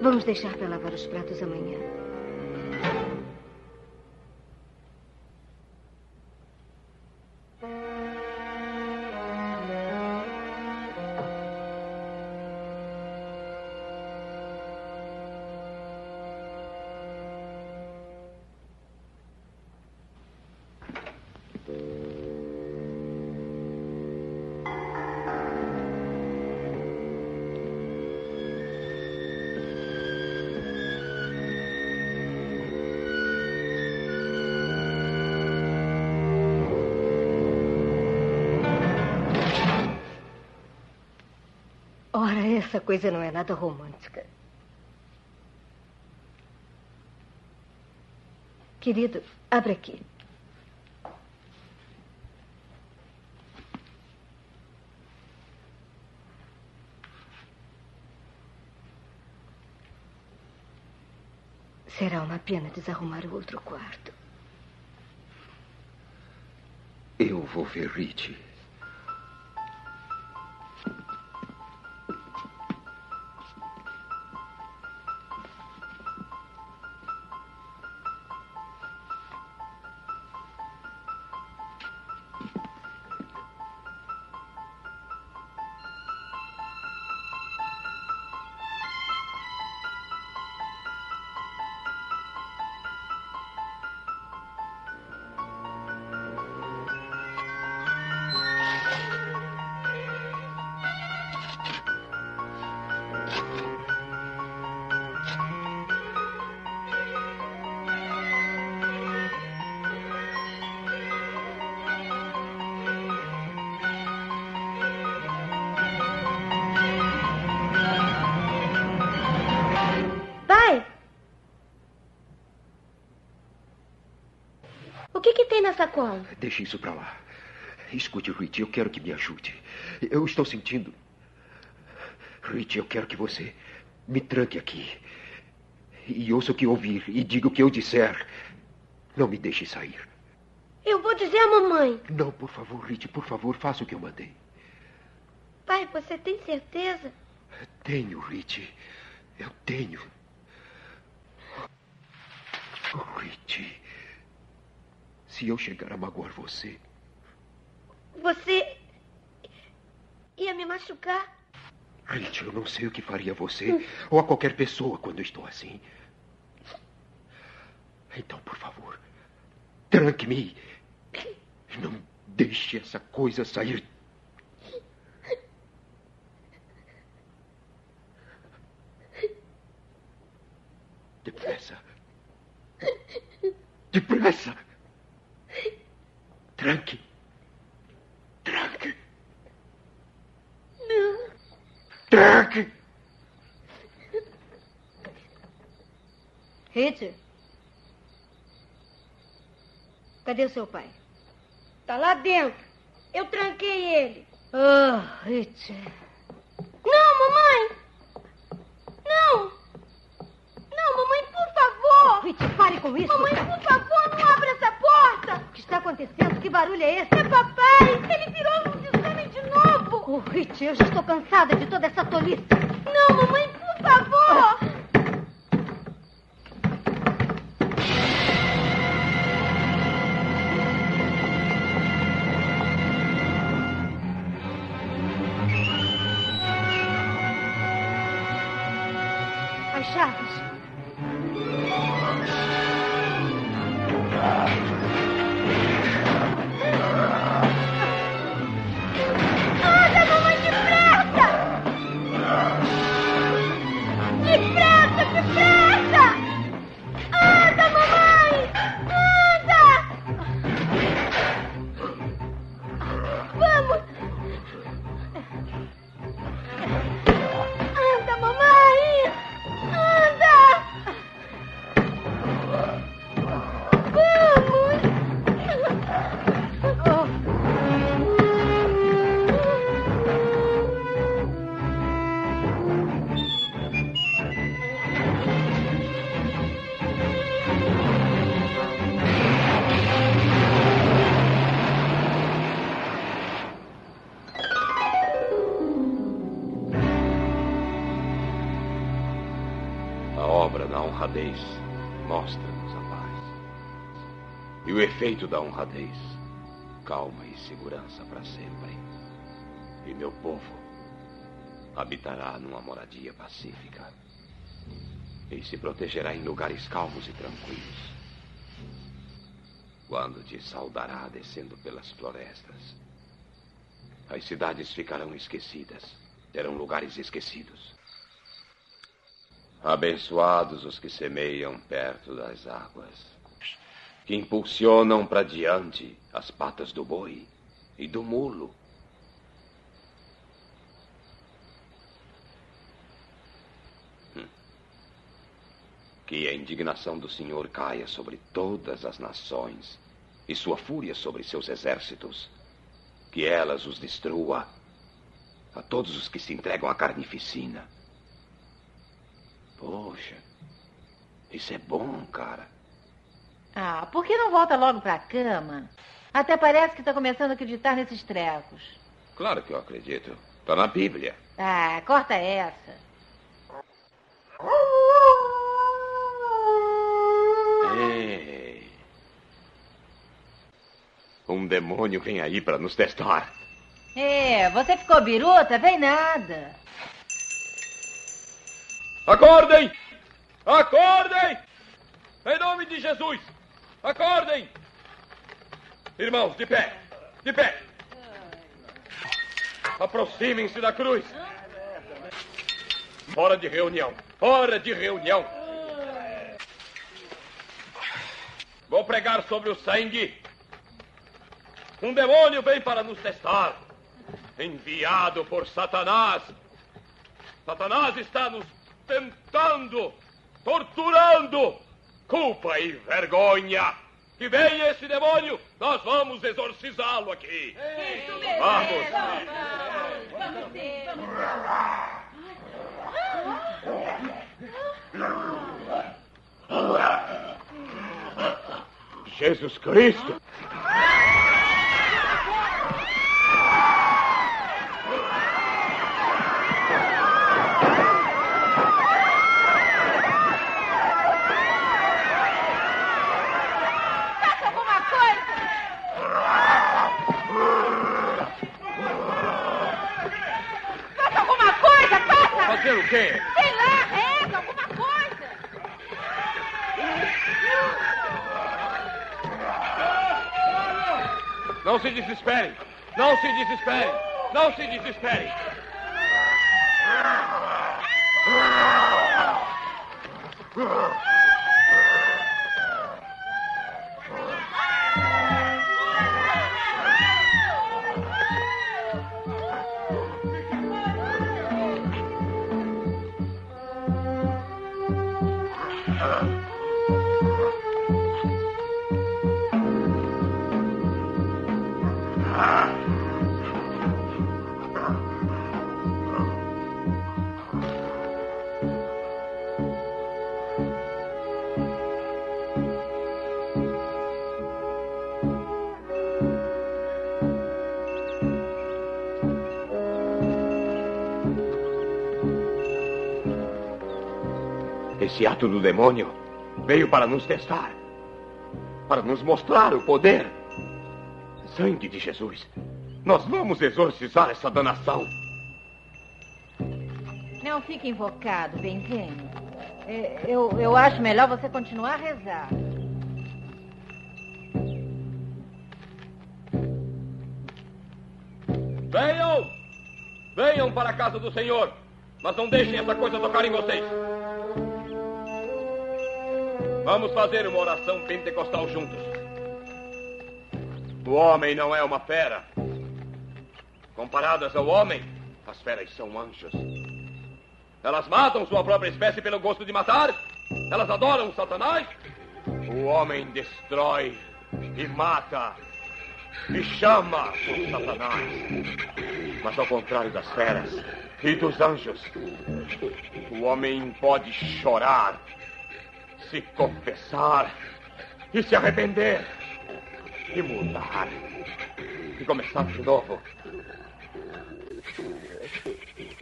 Vamos deixar para lavar os pratos amanhã. Essa coisa não é nada romântica. Querido, abre aqui. Será uma pena desarrumar o outro quarto. Eu vou ver Richie. Sacola. Deixe isso pra lá. Escute, Richie, eu quero que me ajude. Eu estou sentindo... Richie, eu quero que você me tranque aqui. E ouça o que ouvir e diga o que eu disser. Não me deixe sair. Eu vou dizer à mamãe. Não, por favor, Richie, por favor, faça o que eu mandei. Pai, você tem certeza? Tenho, Richie. Eu tenho. Oh, Richie... Se eu chegar a magoar você... Você... ia me machucar? Richie, eu não sei o que faria a você hum. ou a qualquer pessoa quando estou assim. Então, por favor, tranque-me. Não deixe essa coisa sair. Depressa. Depressa. Tranque. Tranque. Não. Tranque. Richie. Cadê o seu pai? Tá lá dentro. Eu tranquei ele. Ah, oh, Richie. Não, mamãe. Não. Não, mamãe, por favor. Richie, pare com isso. Mamãe, por favor, não abra essa porta. O que está acontecendo? Que barulho é esse? É papai. Ele virou um desgrame de novo. Oh, Richie, eu já estou cansada de toda essa tolice. Não, mamãe, por favor. Oh. Mostra-nos a paz. E o efeito da honradez, calma e segurança para sempre. E meu povo habitará numa moradia pacífica e se protegerá em lugares calmos e tranquilos, quando te saudará descendo pelas florestas. As cidades ficarão esquecidas, serão lugares esquecidos. Abençoados os que semeiam perto das águas, que impulsionam para diante as patas do boi e do mulo. Hum. Que a indignação do Senhor caia sobre todas as nações e sua fúria sobre seus exércitos, que elas os destrua a todos os que se entregam à carnificina. Poxa, isso é bom, cara. Ah, por que não volta logo pra cama? Até parece que tá começando a acreditar nesses trecos. Claro que eu acredito. Tá na Bíblia. Ah, corta essa. Ei. Um demônio vem aí pra nos testar. É, você ficou biruta? Vem nada. Acordem! Acordem! Em nome de Jesus! Acordem! Irmãos, de pé! De pé! Aproximem-se da cruz! Hora de reunião! Hora de reunião! Vou pregar sobre o sangue. Um demônio vem para nos testar, enviado por Satanás. Satanás está nos tentando, torturando, culpa e vergonha. Que vem esse demônio, nós vamos exorcizá-lo aqui. Isso mesmo. Vamos. Vamos ver. Jesus Cristo. Fazer o quê? Sei lá, reza, alguma coisa. Não se desesperem. Não se desesperem. Não se desesperem. Esse ato do demônio veio para nos testar, para nos mostrar o poder. Sangue de Jesus, nós vamos exorcizar essa danação. Não fique invocado, Benzinho. Eu, eu acho melhor você continuar a rezar. Venham! Venham para a casa do Senhor, mas não deixem essa coisa tocar em vocês. Vamos fazer uma oração pentecostal juntos. O homem não é uma fera. Comparadas ao homem, as feras são anjos. Elas matam sua própria espécie pelo gosto de matar. Elas adoram Satanás. O homem destrói e mata e chama por Satanás. Mas ao contrário das feras e dos anjos, o homem pode chorar, se confessar e se arrepender e mudar e começar de novo.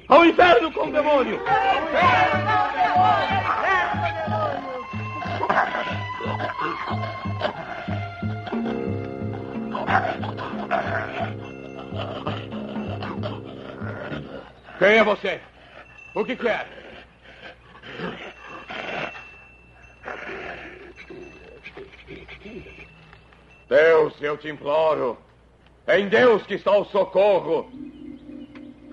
Ao inferno com o demônio! Ao inferno com o demônio! Ao inferno com o demônio! Quem é você? O que quer? Deus, eu te imploro, é em Deus que está o socorro.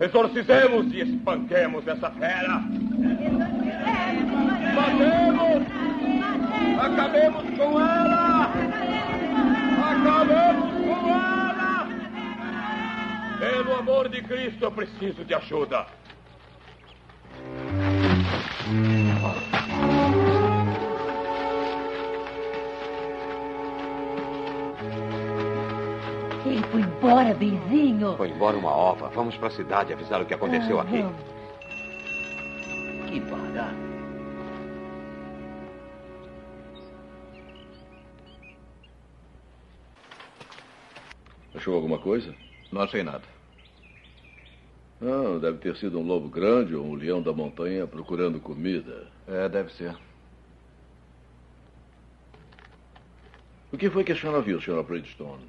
Exorcizemos e espanquemos essa fera. Batemos! Acabemos com ela! Acabemos com ela! Pelo amor de Cristo, eu preciso de ajuda. Ele foi embora, Benzinho. Foi embora uma ova. Vamos para a cidade avisar o que aconteceu ah, aqui. Vamos. Que barato. Achou alguma coisa? Não achei nada. Não, deve ter sido um lobo grande ou um leão da montanha procurando comida. É, deve ser. O que foi que a senhora viu, senhora Bridgestone?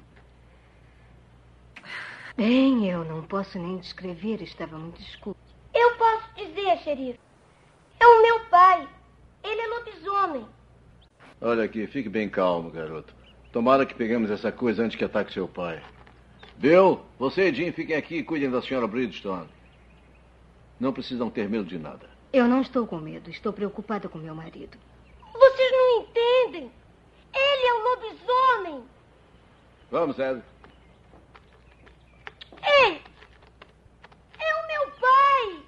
Bem, eu não posso nem descrever, estava muito escuro. Eu posso dizer, xerife. É o meu pai. Ele é lobisomem. Olha aqui, fique bem calmo, garoto. Tomara que peguemos essa coisa antes que ataque seu pai. Bill, você e Jim fiquem aqui e cuidem da senhora Bridgestone. Não precisam ter medo de nada. Eu não estou com medo, estou preocupada com meu marido. Vocês não entendem. Ele é um lobisomem. Vamos, Ed. Ei! É o meu pai!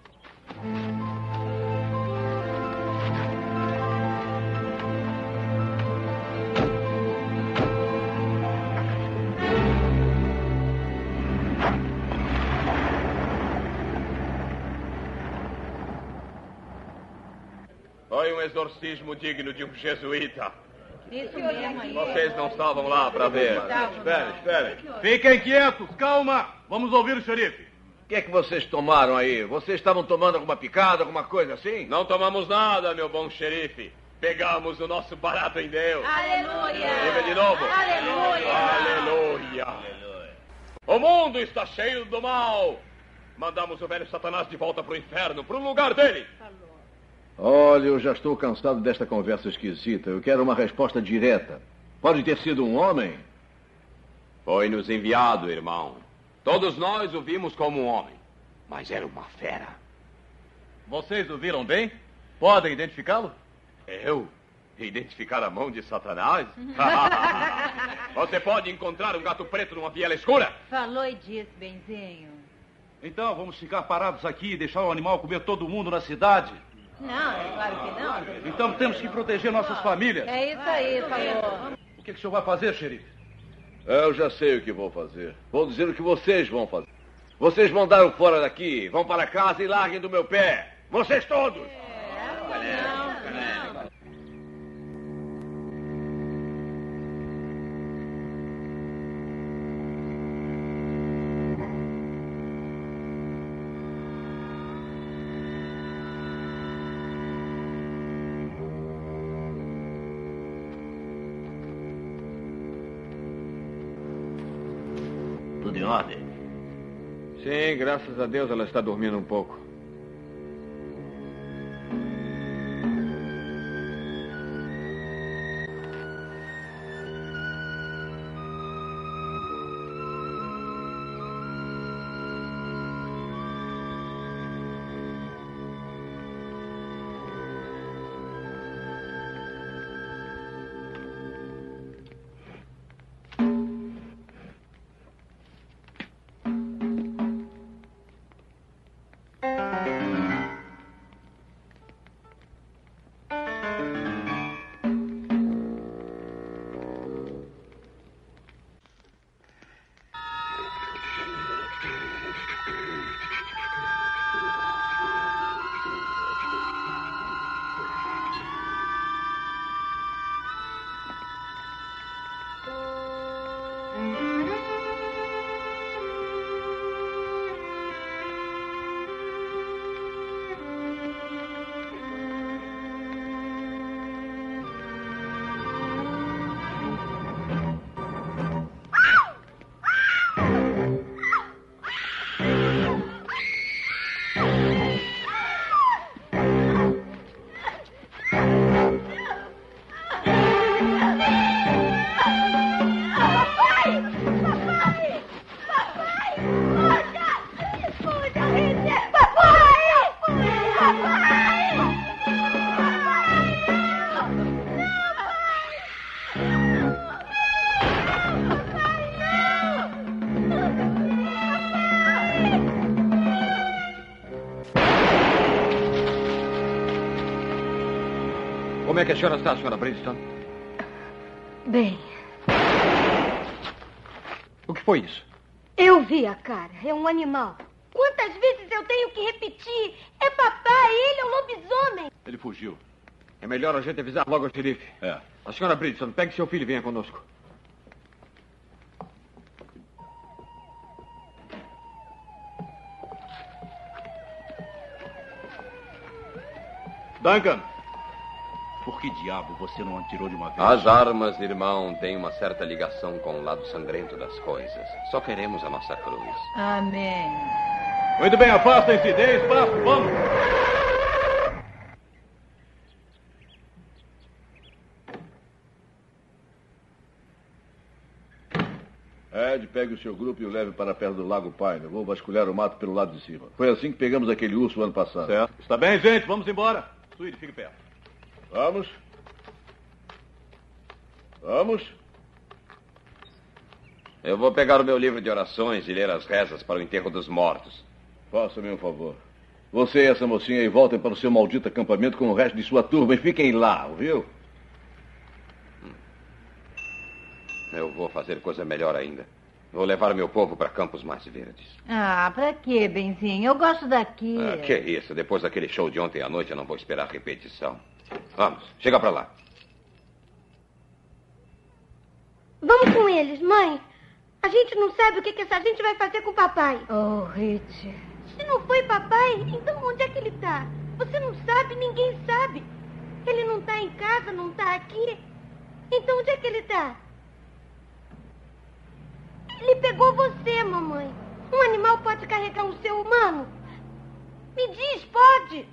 Foi um exorcismo digno de um jesuíta. Vocês não estavam lá para ver. Espere, espere. Fiquem quietos, calma. Vamos ouvir o xerife. O que é que vocês tomaram aí? Vocês estavam tomando alguma picada, alguma coisa assim? Não tomamos nada, meu bom xerife. Pegamos o nosso barato em Deus. Aleluia. Viva de novo. Aleluia. Aleluia. Aleluia. O mundo está cheio do mal. Mandamos o velho Satanás de volta para o inferno, para o lugar dele. Olha, eu já estou cansado desta conversa esquisita. Eu quero uma resposta direta. Pode ter sido um homem? Foi nos enviado, irmão. Todos nós o vimos como um homem, mas era uma fera. Vocês o viram bem? Podem identificá-lo? Eu? Identificar a mão de Satanás? Você pode encontrar um gato preto numa viela escura? Falou e disse, Benzinho. Então, vamos ficar parados aqui e deixar o animal comer todo mundo na cidade? Não, é claro que não. Então temos que proteger nossas famílias. É isso aí, falou. O que, que o senhor vai fazer, xerife? Eu já sei o que vou fazer. Vou dizer o que vocês vão fazer. Vocês mandaram fora daqui, vão para casa e larguem do meu pé. Vocês todos! É, não, não, não. Tudo em ordem? Sim, graças a Deus ela está dormindo um pouco. Como é que a senhora está, senhora Bridgestone? Bem. O que foi isso? Eu vi a cara. É um animal. Quantas vezes eu tenho que repetir? É papai, ele é um lobisomem. Ele fugiu. É melhor a gente avisar logo o xerife. É. A senhora Bridgestone, pegue seu filho e venha conosco. Duncan! Por que diabo você não atirou de uma vez? As armas, irmão, têm uma certa ligação com o lado sangrento das coisas. Só queremos a nossa cruz. Amém. Muito bem, afastem-se, deem espaço, vamos! Ed, pegue o seu grupo e o leve para perto do Lago Paine. Eu vou vasculhar o mato pelo lado de cima. Foi assim que pegamos aquele urso ano passado. Certo. Está bem, gente, vamos embora. Suíde, fique perto. Vamos. Vamos. Eu vou pegar o meu livro de orações e ler as rezas para o enterro dos mortos. Faça-me um favor. Você e essa mocinha aí voltem para o seu maldito acampamento com o resto de sua turma e fiquem lá, ouviu? Eu vou fazer coisa melhor ainda. Vou levar meu povo para Campos Mais Verdes. Ah, pra quê, Benzinho? Eu gosto daqui. Ah, que isso? Depois daquele show de ontem à noite eu não vou esperar repetição. Vamos, chega pra lá. Vamos com eles, mãe. A gente não sabe o que, que essa gente vai fazer com o papai. Oh, Richie. Se não foi papai, então onde é que ele tá? Você não sabe, ninguém sabe. Ele não tá em casa, não tá aqui. Então onde é que ele tá? Ele pegou você, mamãe. Um animal pode carregar um ser humano? Me diz, pode?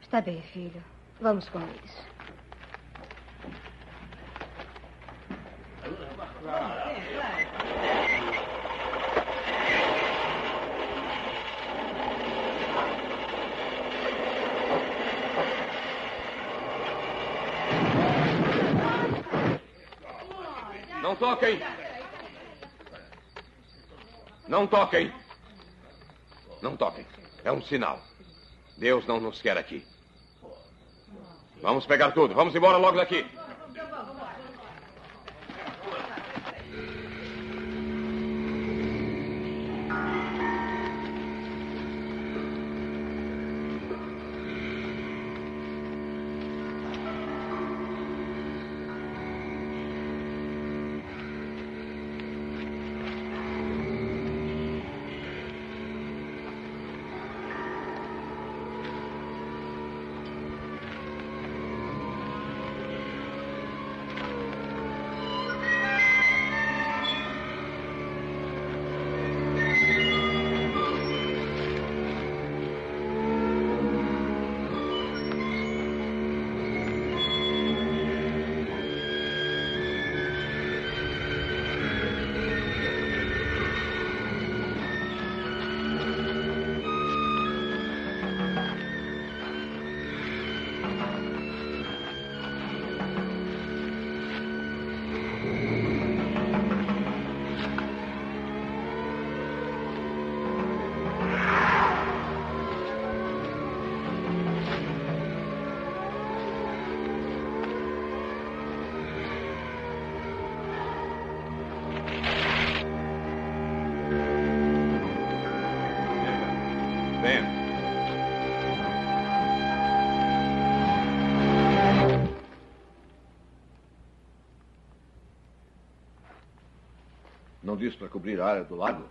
Está bem, filho. Vamos com eles. Não toquem! Não toquem! Não toquem. É um sinal. Deus não nos quer aqui. Vamos pegar tudo. Vamos embora logo daqui. Não disse para cobrir a área do lago?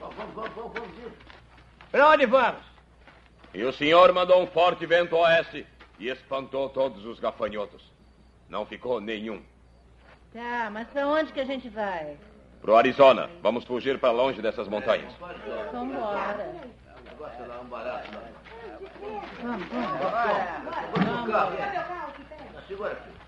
Vamos, vamos, vamos, vamos, vamos. Para onde vamos? E o senhor mandou um forte vento oeste e espantou todos os gafanhotos. Não ficou nenhum. Tá, mas pra onde que a gente vai? Pro Arizona. Vamos fugir pra longe dessas montanhas. Vamos embora. Vamos, vamos. Segura aqui.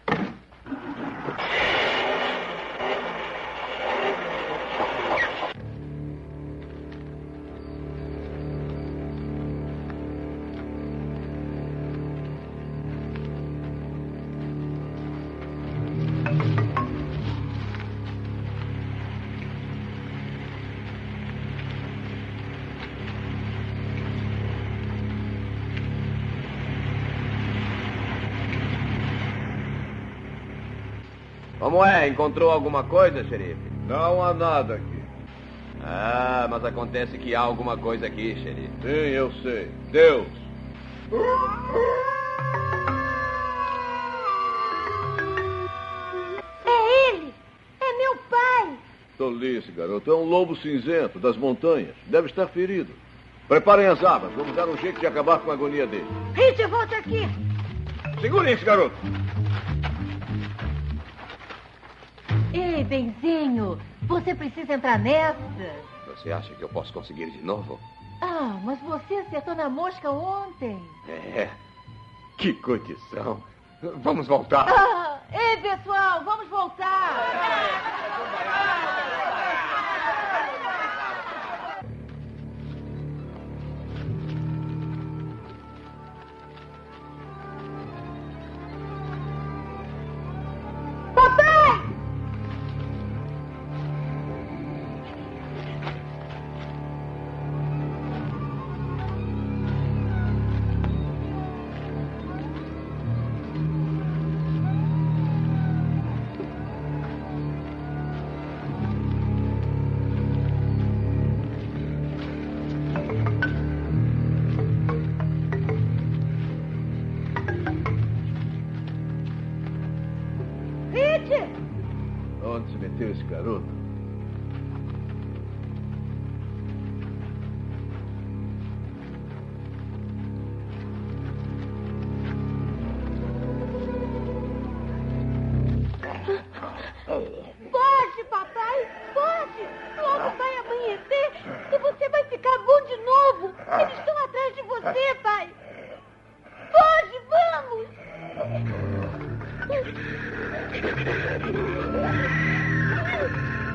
Como é? Encontrou alguma coisa, xerife? Não há nada aqui. Ah, mas acontece que há alguma coisa aqui, xerife. Sim, eu sei. Deus. É ele! É meu pai! Tolice, garoto. É um lobo cinzento das montanhas. Deve estar ferido. Preparem as armas. Vamos dar um jeito de acabar com a agonia dele. Richie, volta aqui! Segure isso, garoto! Ei, benzinho, você precisa entrar nessa. Você acha que eu posso conseguir de novo? Ah, mas você acertou na mosca ontem. É, que condição. Vamos voltar. Ah, ei, pessoal, vamos voltar. Papai! Garoto. Pode, papai, pode. Logo vai amanhecer e você vai ficar bom de novo. Eles estão atrás de você, pai. Pode, vamos. Thank you.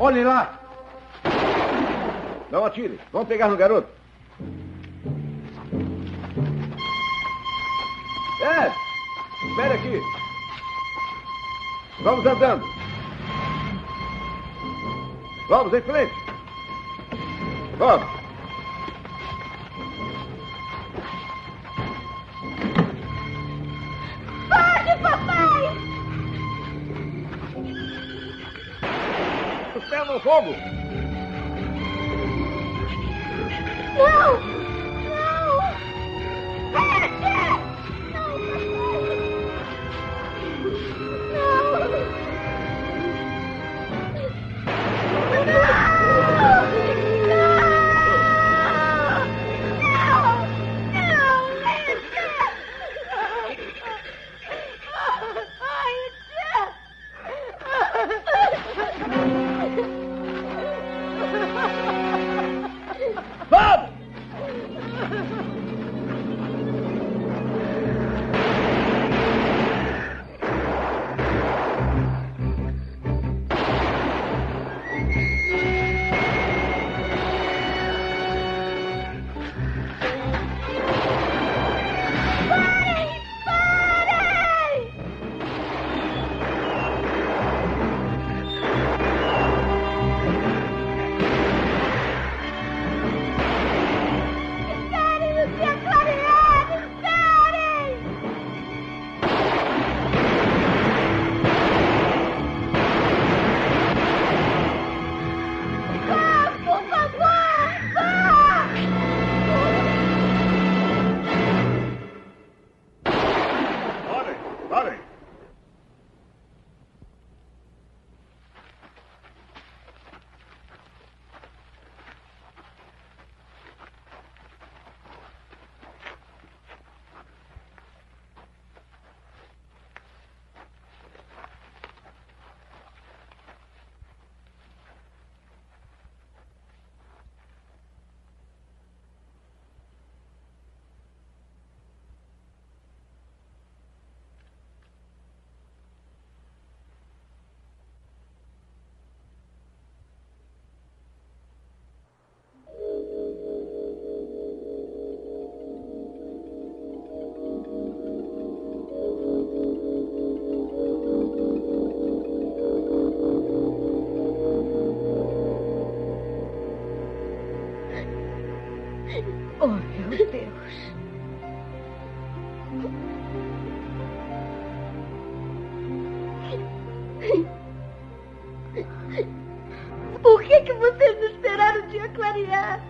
Olhem lá! Não atirem. Vamos pegar no garoto. É! Espera aqui. Vamos andando. Vamos em frente. Vamos. Pode, papai! Pé no fogo! Não! Não! Pega! Não, papai! Não! Não! Não! Não! Não! Ai, tia! Vamos! Por que que vocês esperaram o dia clarear?